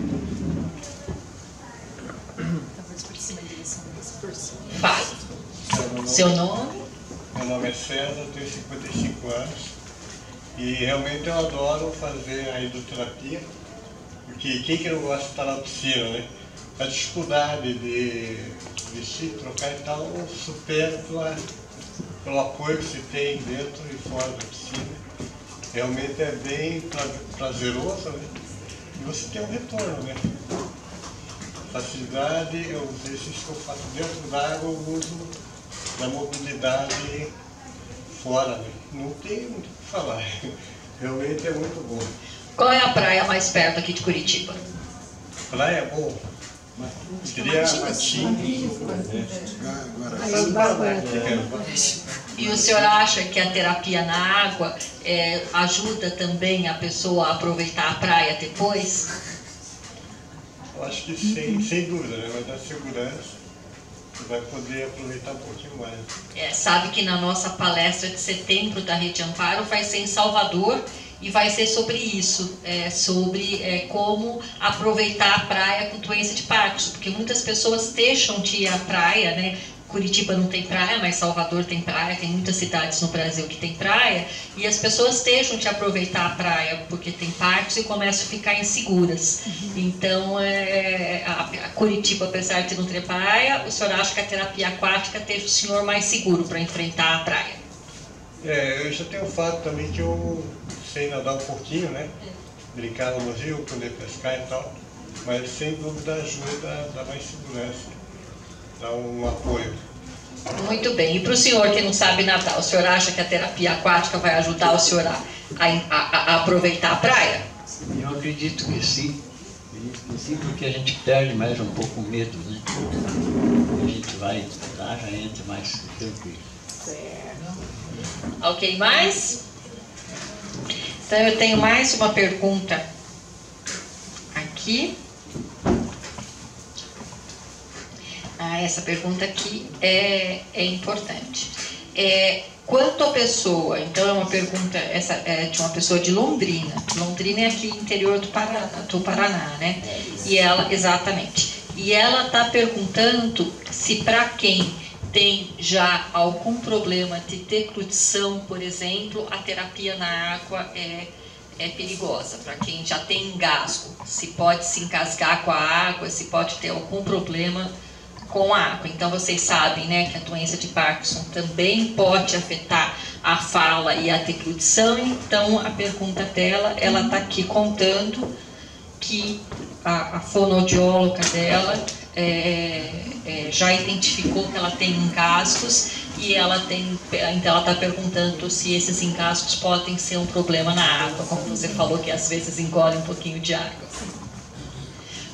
Talvez por cima da direção, por cima. Fala. Seu nome? Meu nome é César, tenho cinquenta e cinco anos e realmente eu adoro fazer a hidroterapia, porque quem que não gosta de estar na piscina, né? A dificuldade de vestir, trocar e tal, supera pela, pelo apoio que se tem dentro e fora da piscina. Realmente é bem prazeroso, né? E você tem um retorno, né? Facilidade, eu exercício que eu faço dentro da água, eu uso da mobilidade fora, né? Não tem muito o que falar. Realmente é muito bom. Qual é a praia mais perto aqui de Curitiba? Praia boa. Seria Xaxim. E o senhor acha que a terapia na água é, ajuda também a pessoa a aproveitar a praia depois? Eu acho que sem, sem dúvida, né? Vai dar segurança. Vai poder aproveitar um pouquinho mais. É, sabe que na nossa palestra de setembro da Rede Amparo vai ser em Salvador. E vai ser sobre isso, é, sobre é, como aproveitar a praia com doença de Parkinson, porque muitas pessoas deixam de ir à praia, né? Curitiba não tem praia, mas Salvador tem praia, tem muitas cidades no Brasil que tem praia, e as pessoas deixam de aproveitar a praia porque tem Parkinson e começam a ficar inseguras. Então, é, a Curitiba, apesar de não ter praia, o senhor acha que a terapia aquática deixa o senhor mais seguro para enfrentar a praia? É, eu já tenho o fato também que eu sei nadar um pouquinho, né? Brincar no rio, poder pescar e tal. Mas sem dúvida ajuda, dá mais segurança, dá um apoio. Muito bem. E para o senhor que não sabe nadar, o senhor acha que a terapia aquática vai ajudar o senhor a, a, a aproveitar a praia? Eu acredito que sim. Sim, porque a gente perde mais um pouco o medo, né? A gente vai lá, já entra mais tranquilo. Certo. Ok, mais? Então eu tenho mais uma pergunta aqui. Ah, essa pergunta aqui é, é importante. É, quanto a pessoa, então é uma pergunta essa, é de uma pessoa de Londrina. Londrina é aqui interior do Paraná, do Paraná, né? E ela, exatamente. E ela está perguntando se para quem tem já algum problema de decrutição, por exemplo, a terapia na água é, é perigosa. Para quem já tem engasgo, se pode se engasgar com a água, se pode ter algum problema com a água. Então vocês sabem, né, que a doença de Parkinson também pode afetar a fala e a declutição. Então a pergunta dela, ela está aqui contando que a, a fonoaudióloga dela é, é, já identificou que ela tem engasgos e ela tem, então ela está perguntando se esses engasgos podem ser um problema na água, como você falou que às vezes engole um pouquinho de água.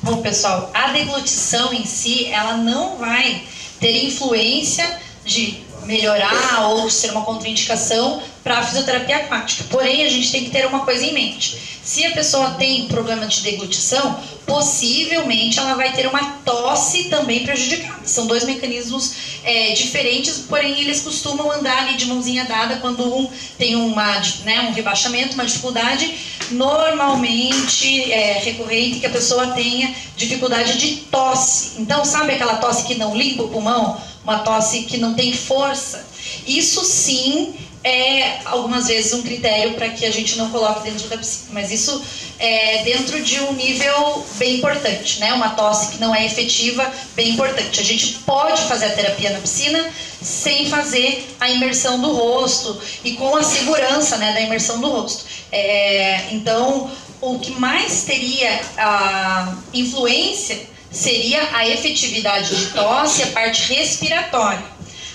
Bom, pessoal, a deglutição em si, ela não vai ter influência de melhorar ou ser uma contraindicação para a fisioterapia aquática. Porém, a gente tem que ter uma coisa em mente. Se a pessoa tem problema de deglutição, possivelmente ela vai ter uma tosse também prejudicada. São dois mecanismos é, diferentes, porém eles costumam andar ali de mãozinha dada quando um tem uma, né, um rebaixamento, uma dificuldade normalmente é, recorrente que a pessoa tenha dificuldade de tosse. Então, sabe aquela tosse que não limpa o pulmão? Uma tosse que não tem força? Isso sim é, algumas vezes, um critério para que a gente não coloque dentro da psique, mas isso é dentro de um nível bem importante, né? Uma tosse que não é efetiva, bem importante. A gente pode fazer a terapia na piscina sem fazer a imersão do rosto e com a segurança, né, da imersão do rosto. É, então, o que mais teria a influência seria a efetividade de tosse, a parte respiratória.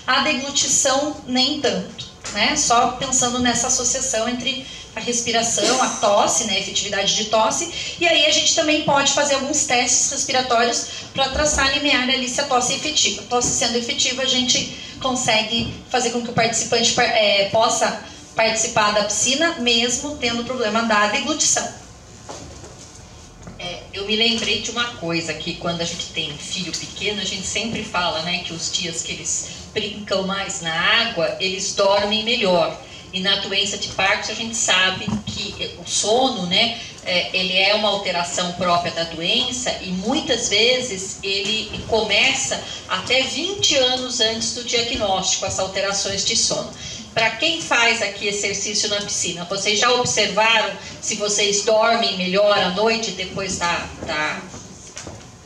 A deglutição, nem tanto, né? Só pensando nessa associação entre a respiração, a tosse, né, a efetividade de tosse. E aí a gente também pode fazer alguns testes respiratórios para traçar a limiar ali se a tosse é efetiva. A tosse sendo efetiva, a gente consegue fazer com que o participante é, possa participar da piscina, mesmo tendo problema da deglutição. Eu me lembrei de uma coisa, que quando a gente tem filho pequeno, a gente sempre fala, né, que os dias que eles brincam mais na água, eles dormem melhor. E na doença de Parkinson, a gente sabe que o sono, né, ele é uma alteração própria da doença e muitas vezes ele começa até vinte anos antes do diagnóstico, as alterações de sono. Para quem faz aqui exercício na piscina, vocês já observaram se vocês dormem melhor à noite depois da, da,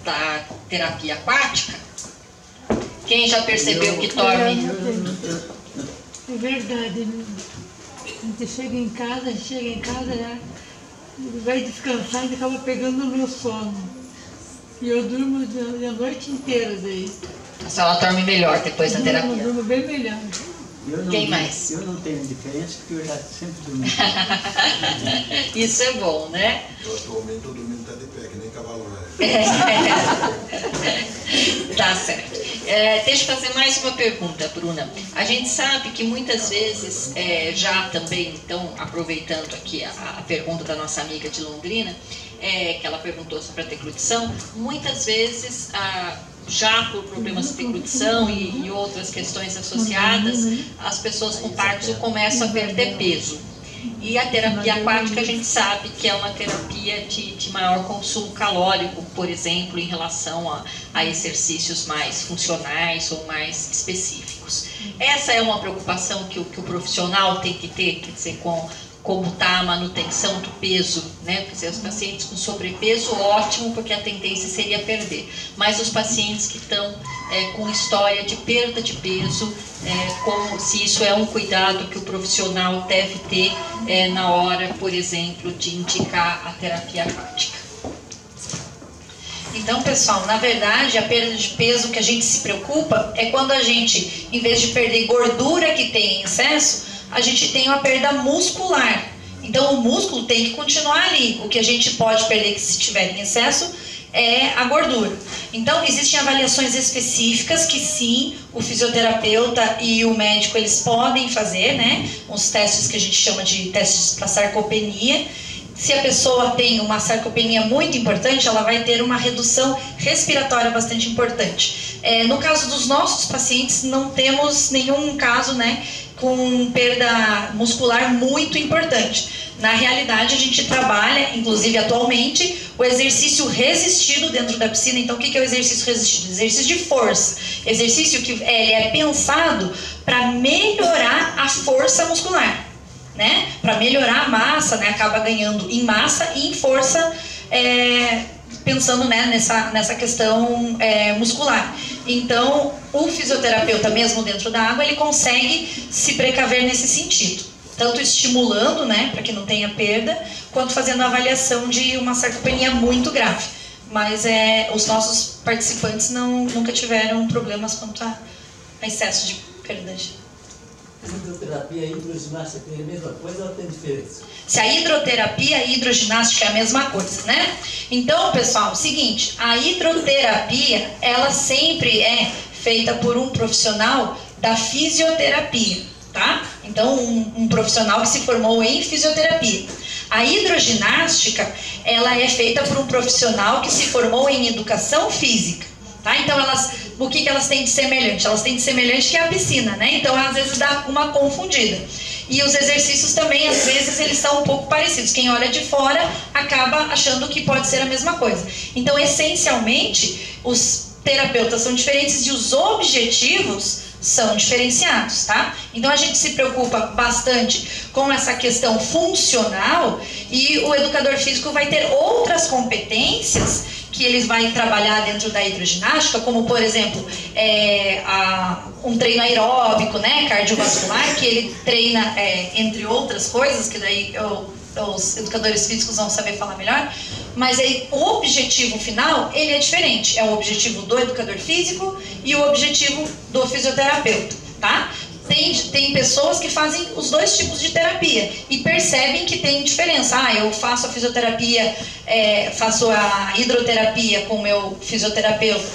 da terapia aquática? Quem já percebeu que dorme? É verdade. A gente chega em casa, chega em casa, né? Vai descansar e acaba pegando o meu sono. E eu durmo a noite inteira daí. A senhora dorme melhor depois da terapia? Eu durmo bem melhor. Quem mais? Eu não tenho diferença porque eu já sempre dormi. Isso é bom, né? Eu atualmente todo mundo está de pé, que nem cavalo velho. Tá certo. É, deixa eu fazer mais uma pergunta, Bruna. A gente sabe que muitas vezes, é, já também, então, aproveitando aqui a, a pergunta da nossa amiga de Londrina, é, que ela perguntou sobre a decrutição, muitas vezes a... já por problemas de deglutição e, e outras questões associadas, as pessoas com Parkinson começam a perder peso. E a terapia aquática, a gente sabe que é uma terapia de, de maior consumo calórico, por exemplo, em relação a, a exercícios mais funcionais ou mais específicos. Essa é uma preocupação que o, que o profissional tem que ter, quer dizer, com, como está a manutenção do peso, né? Quer dizer, os pacientes com sobrepeso, ótimo, porque a tendência seria perder. Mas os pacientes que estão é, com história de perda de peso, é, como, se isso é um cuidado que o profissional deve ter é, na hora, por exemplo, de indicar a terapia aquática. Então, pessoal, na verdade, a perda de peso que a gente se preocupa é quando a gente, em vez de perder gordura que tem em excesso, a gente tem uma perda muscular. Então o músculo tem que continuar ali. O que a gente pode perder que se tiver em excesso é a gordura. Então existem avaliações específicas que sim, o fisioterapeuta e o médico eles podem fazer, né? Os testes que a gente chama de testes para sarcopenia. Se a pessoa tem uma sarcopenia muito importante, ela vai ter uma redução respiratória bastante importante. É, no caso dos nossos pacientes, não temos nenhum caso, né, com perda muscular muito importante. Na realidade, a gente trabalha, inclusive atualmente, o exercício resistido dentro da piscina. Então, o que é o exercício resistido? Exercício de força. Exercício que ele é pensado para melhorar a força muscular, né? Para melhorar a massa, né? Acaba ganhando em massa e em força, é, pensando, né, nessa, nessa questão é, muscular. Então, o fisioterapeuta, mesmo dentro da água, ele consegue se precaver nesse sentido, tanto estimulando, né, para que não tenha perda, quanto fazendo a avaliação de uma sarcopenia muito grave. Mas é, os nossos participantes não, nunca tiveram problemas quanto a, a excesso de perda de... Hidroterapia e hidroginástica é a mesma coisa ou tem diferença? Se a hidroterapia e hidroginástica é a mesma coisa, né? Então, pessoal, seguinte, a hidroterapia, ela sempre é feita por um profissional da fisioterapia, tá? Então, um, um profissional que se formou em fisioterapia. A hidroginástica, ela é feita por um profissional que se formou em educação física, tá? Então, elas... O que, que elas têm de semelhante? Elas têm de semelhante que é a piscina, né? Então, às vezes, dá uma confundida. E os exercícios também, às vezes, eles são um pouco parecidos. Quem olha de fora acaba achando que pode ser a mesma coisa. Então, essencialmente, os terapeutas são diferentes e os objetivos são diferenciados, tá? Então, a gente se preocupa bastante com essa questão funcional e o educador físico vai ter outras competências que eles vão trabalhar dentro da hidroginástica, como, por exemplo, é, a, um treino aeróbico, né, cardiovascular, que ele treina, é, entre outras coisas, que daí eu, os educadores físicos vão saber falar melhor, mas ele, o objetivo final, ele é diferente. É o objetivo do educador físico e o objetivo do fisioterapeuta, tá? Tem, tem pessoas que fazem os dois tipos de terapia e percebem que tem diferença. Ah, eu faço a fisioterapia, é, faço a hidroterapia com o meu fisioterapeuta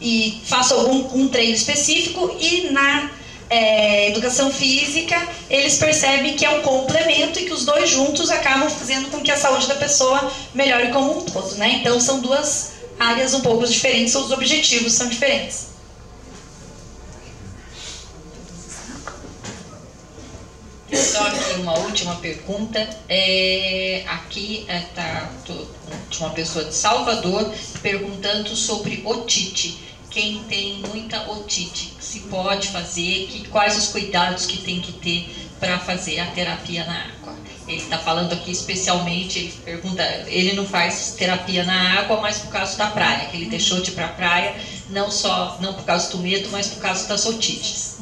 e faço algum um treino específico, e na é, educação física eles percebem que é um complemento e que os dois juntos acabam fazendo com que a saúde da pessoa melhore como um todo, né? Então são duas áreas um pouco diferentes, os objetivos são diferentes. Só aqui uma última pergunta, é, aqui está uma pessoa de Salvador perguntando sobre otite, quem tem muita otite, se pode fazer, que, quais os cuidados que tem que ter para fazer a terapia na água. Ele está falando aqui especialmente, ele pergunta, ele não faz terapia na água, mas por causa da praia, que ele deixou de ir para a praia, não só, não por causa do medo, mas por causa das otites.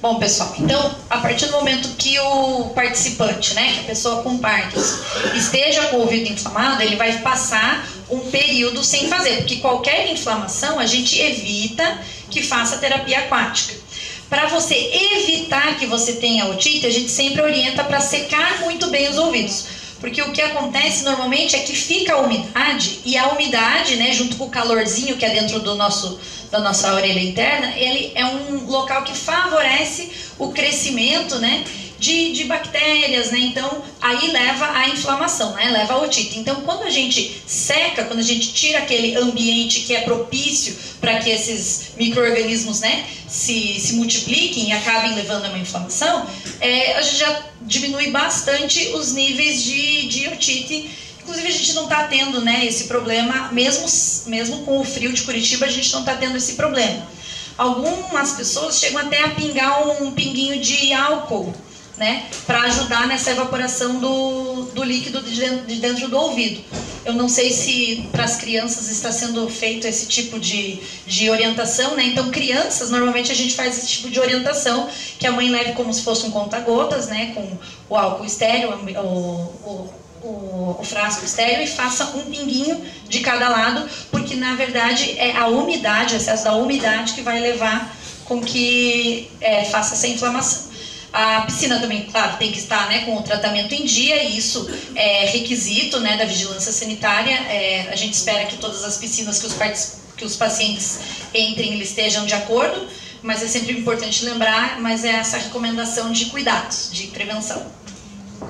Bom, pessoal, então, a partir do momento que o participante, né, que a pessoa com Parkinson esteja com o ouvido inflamado, ele vai passar um período sem fazer, porque qualquer inflamação a gente evita que faça terapia aquática. Para você evitar que você tenha otite, a gente sempre orienta para secar muito bem os ouvidos, porque o que acontece normalmente é que fica a umidade, e a umidade, né, junto com o calorzinho que é dentro do nosso, da nossa orelha interna, ele é um local que favorece o crescimento, né, de, de bactérias, né? Então aí leva à inflamação, né, leva à otite. Então quando a gente seca, quando a gente tira aquele ambiente que é propício para que esses micro-organismos, né, se, se multipliquem e acabem levando a uma inflamação, é, a gente já diminui bastante os níveis de, de otite. Inclusive, a gente não está tendo, né, esse problema, mesmo, mesmo com o frio de Curitiba, a gente não está tendo esse problema. Algumas pessoas chegam até a pingar um pinguinho de álcool né, para ajudar nessa evaporação do, do líquido de dentro, de dentro do ouvido. Eu não sei se para as crianças está sendo feito esse tipo de, de orientação, né? Então, crianças, normalmente a gente faz esse tipo de orientação, que a mãe leve como se fosse um conta-gotas, né, com o álcool estéreo, o, o, o, o frasco estéreo, e faça um pinguinho de cada lado, porque, na verdade, é a umidade, o excesso da umidade que vai levar com que é, faça essa inflamação. A piscina também, claro, tem que estar, né, com o tratamento em dia, e isso é requisito, né, da vigilância sanitária. É, a gente espera que todas as piscinas que os, que os pacientes entrem, eles estejam de acordo, mas é sempre importante lembrar, mas é essa recomendação de cuidados, de prevenção.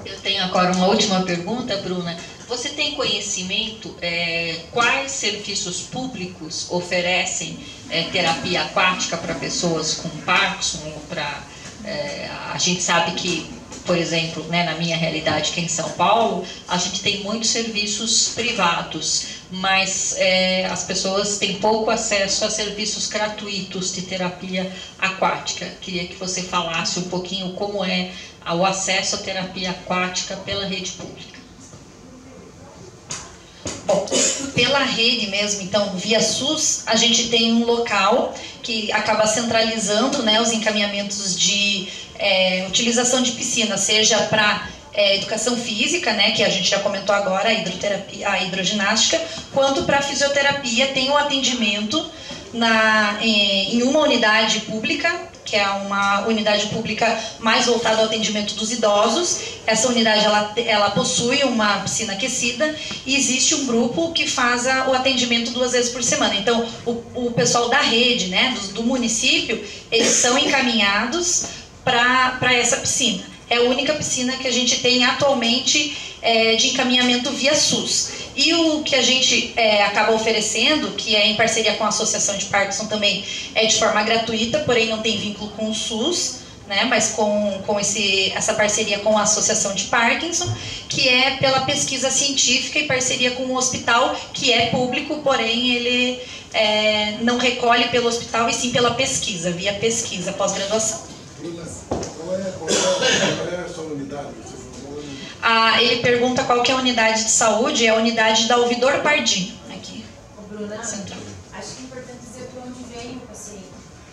Eu tenho agora uma última pergunta, Bruna. Você tem conhecimento é, quais serviços públicos oferecem é, terapia aquática para pessoas com Parkinson ou para... É, a gente sabe que, por exemplo, né, na minha realidade aqui em São Paulo, a gente tem muitos serviços privados, mas é, as pessoas têm pouco acesso a serviços gratuitos de terapia aquática. Queria que você falasse um pouquinho como é o acesso à terapia aquática pela rede pública. Bom, pela rede mesmo, então, via SUS, a gente tem um local que acaba centralizando, né, os encaminhamentos de é, utilização de piscina, seja para é, educação física, né, que a gente já comentou agora, a hidroterapia, a hidroginástica, quanto para fisioterapia. Tem um atendimento na, em, em uma unidade pública, que é uma unidade pública mais voltada ao atendimento dos idosos. Essa unidade, ela, ela possui uma piscina aquecida, e existe um grupo que faz a, o atendimento duas vezes por semana. Então, o, o pessoal da rede, né, do, do município, eles são encaminhados para essa piscina. É a única piscina que a gente tem atualmente é, de encaminhamento via SUS. E o que a gente é, acaba oferecendo, que é em parceria com a Associação de Parkinson também, é de forma gratuita, porém não tem vínculo com o SUS, né, mas com, com esse, essa parceria com a Associação de Parkinson, que é pela pesquisa científica e parceria com o hospital, que é público, porém ele é, não recolhe pelo hospital, e sim pela pesquisa, via pesquisa, pós-graduação. Qual é, qual é, qual é a sua unidade? Ah, ele pergunta qual que é a unidade de saúde, é a unidade da Ouvidor Pardinho, aqui. Ô, Bruna, central. Acho que é importante dizer para onde vem o paciente,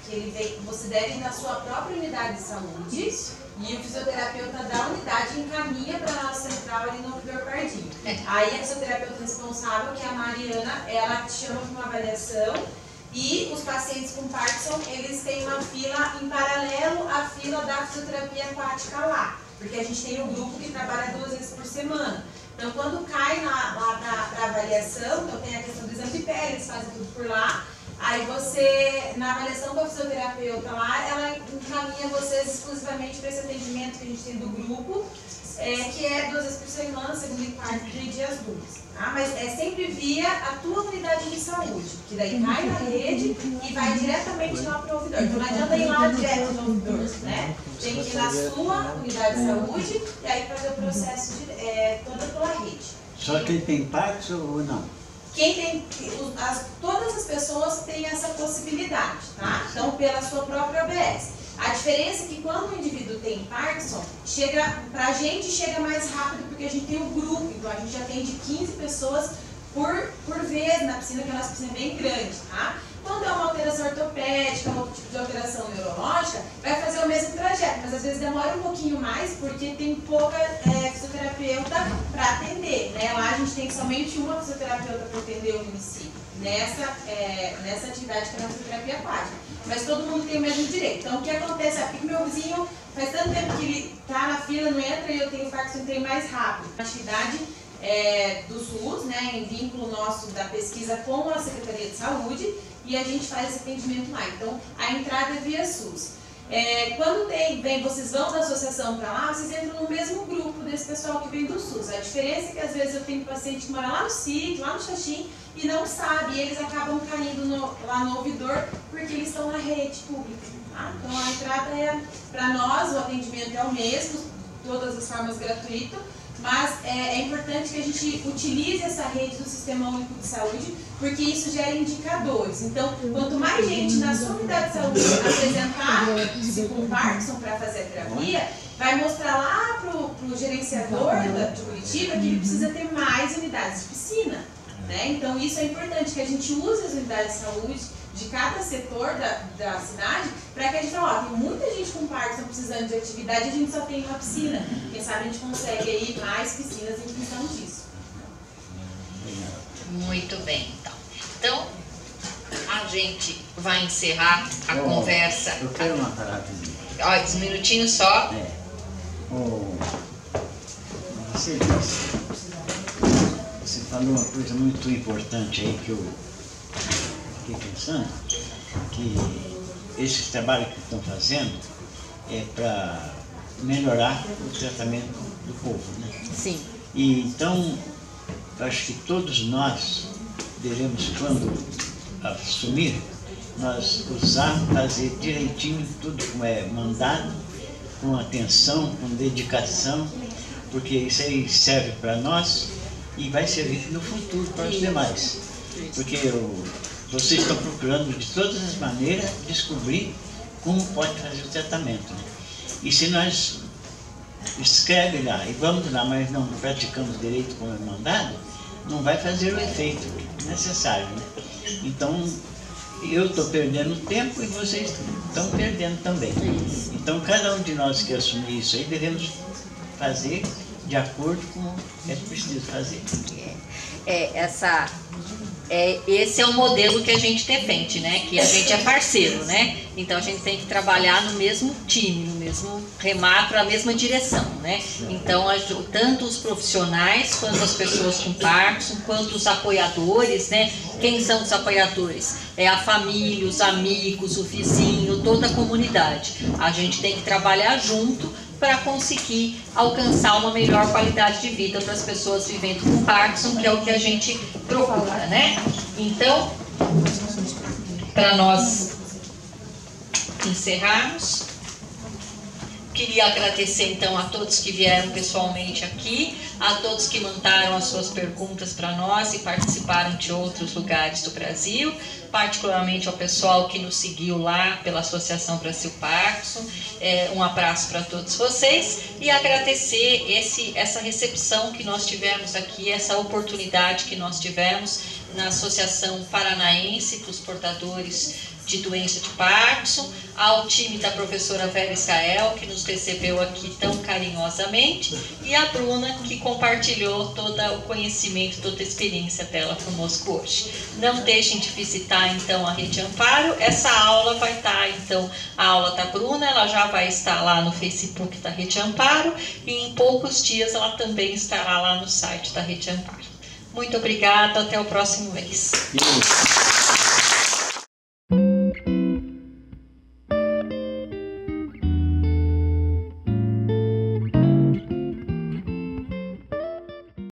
que ele vem, você deve ir na sua própria unidade de saúde, e o fisioterapeuta da unidade encaminha para a central ali no Ouvidor Pardinho. É. Aí a fisioterapeuta responsável, que é a Mariana, ela te chama para uma avaliação, e os pacientes com Parkinson, eles têm uma fila em paralelo à fila da fisioterapia aquática lá. Porque a gente tem um grupo que trabalha duas vezes por semana. Então, quando cai lá para avaliação, então tem a questão do exame de pele, eles fazem tudo por lá. Aí você, na avaliação com a fisioterapeuta lá, ela encaminha vocês exclusivamente para esse atendimento que a gente tem do grupo, é, que é duas vezes por semana, segunda e quarta, e dias duplos. Tá? Mas é sempre via a tua unidade de saúde, que daí cai na rede e vai diretamente lá para o ouvidor. Então não adianta ir lá direto no ouvidor, né? Tem que ir na sua unidade de saúde e aí fazer o processo de, é, toda pela rede. Só quem tem Parkinson ou não? Quem tem, as, todas as pessoas têm essa possibilidade, tá? Então, pela sua própria O B S. A diferença é que quando o indivíduo tem Parkinson, chega, pra gente chega mais rápido, porque a gente tem um grupo, então a gente já atende quinze pessoas por, por vez na piscina, que a nossa piscina é bem grande, tá? Quando é uma alteração ortopédica, um outro tipo de alteração neurológica, vai fazer o mesmo trajeto, mas às vezes demora um pouquinho mais, porque tem pouca é, fisioterapeuta para atender, né? Lá a gente tem somente uma fisioterapeuta para atender o município, nessa, é, nessa atividade que é a fisioterapia aquática. Mas todo mundo tem o mesmo direito. Então, o que acontece aqui que meu vizinho, faz tanto tempo que ele tá na fila, não entra, e eu tenho Parkinson, entrei mais rápido. A atividade é, do SUS, né, em vínculo nosso da pesquisa com a Secretaria de Saúde, e a gente faz esse atendimento lá. Então, a entrada é via SUS. É, quando tem, bem, vocês vão da associação para lá, vocês entram no mesmo grupo desse pessoal que vem do SUS. A diferença é que às vezes eu tenho paciente que mora lá no sítio, lá no Xaxim, e não sabe, e eles acabam caindo no, lá no ouvidor, porque eles estão na rede pública. Tá? Então a entrada é, para nós, o atendimento é o mesmo, todas as formas gratuito, mas é, é importante que a gente utilize essa rede do Sistema Único de Saúde, porque isso gera indicadores. Então, quanto mais gente na sua unidade de saúde apresentar-se com Parkinson para fazer a terapia, vai mostrar lá para o gerenciador da, de Curitiba que ele precisa ter mais unidades de piscina, né? Então, isso é importante, que a gente use as unidades de saúde de cada setor da, da cidade, para que a gente fale, ó, tem muita gente com Parkinson precisando de atividade e a gente só tem uma piscina. Quem sabe a gente consegue aí mais piscinas em função disso. Muito bem, então. Então, a gente vai encerrar a oh, conversa. Eu quero uma paradinha. Ó, uns minutinhos só. É. Oh, você, disse, você falou uma coisa muito importante aí que eu fiquei pensando, que esse trabalho que estão fazendo é para melhorar o tratamento do povo, né? Sim. E então, eu acho que todos nós devemos, quando assumir, nós usar, fazer direitinho tudo como é mandado, com atenção, com dedicação, porque isso aí serve para nós e vai servir no futuro para os demais. Porque eu Vocês estão procurando de todas as maneiras descobrir como pode fazer o tratamento, né? E se nós escreve lá e vamos lá, mas não praticamos direito como é mandado, não vai fazer o efeito necessário, né? Então, eu estou perdendo tempo e vocês estão perdendo também. Então, cada um de nós que assumir isso aí, devemos fazer de acordo com o que é preciso fazer. É, essa... É, esse é o modelo que a gente defende, né? Que a gente é parceiro, né? Então a gente tem que trabalhar no mesmo time, no mesmo remar para a mesma direção, né? Então tanto os profissionais quanto as pessoas com Parkinson, quanto os apoiadores, né? Quem são os apoiadores? É a família, os amigos, o vizinho, toda a comunidade. A gente tem que trabalhar junto para conseguir alcançar uma melhor qualidade de vida para as pessoas vivendo com Parkinson, que é o que a gente procura, né? Então, para nós encerrarmos, queria agradecer então a todos que vieram pessoalmente aqui, a todos que mandaram as suas perguntas para nós e participaram de outros lugares do Brasil, particularmente ao pessoal que nos seguiu lá pela Associação Brasil Parkinson. É, um abraço para todos vocês e agradecer esse, essa recepção que nós tivemos aqui, essa oportunidade que nós tivemos na Associação Paranaense dos Portadores de Doença de Parkinson, ao time da professora Vera Israel, que nos recebeu aqui tão carinhosamente, e a Bruna, que compartilhou todo o conhecimento, toda a experiência dela conosco hoje. Não deixem de visitar, então, a Rede Amparo. Essa aula vai estar, então, a aula da Bruna, ela já vai estar lá no Facebook da Rede Amparo, e em poucos dias ela também estará lá no site da Rede Amparo. Muito obrigada, até o próximo mês.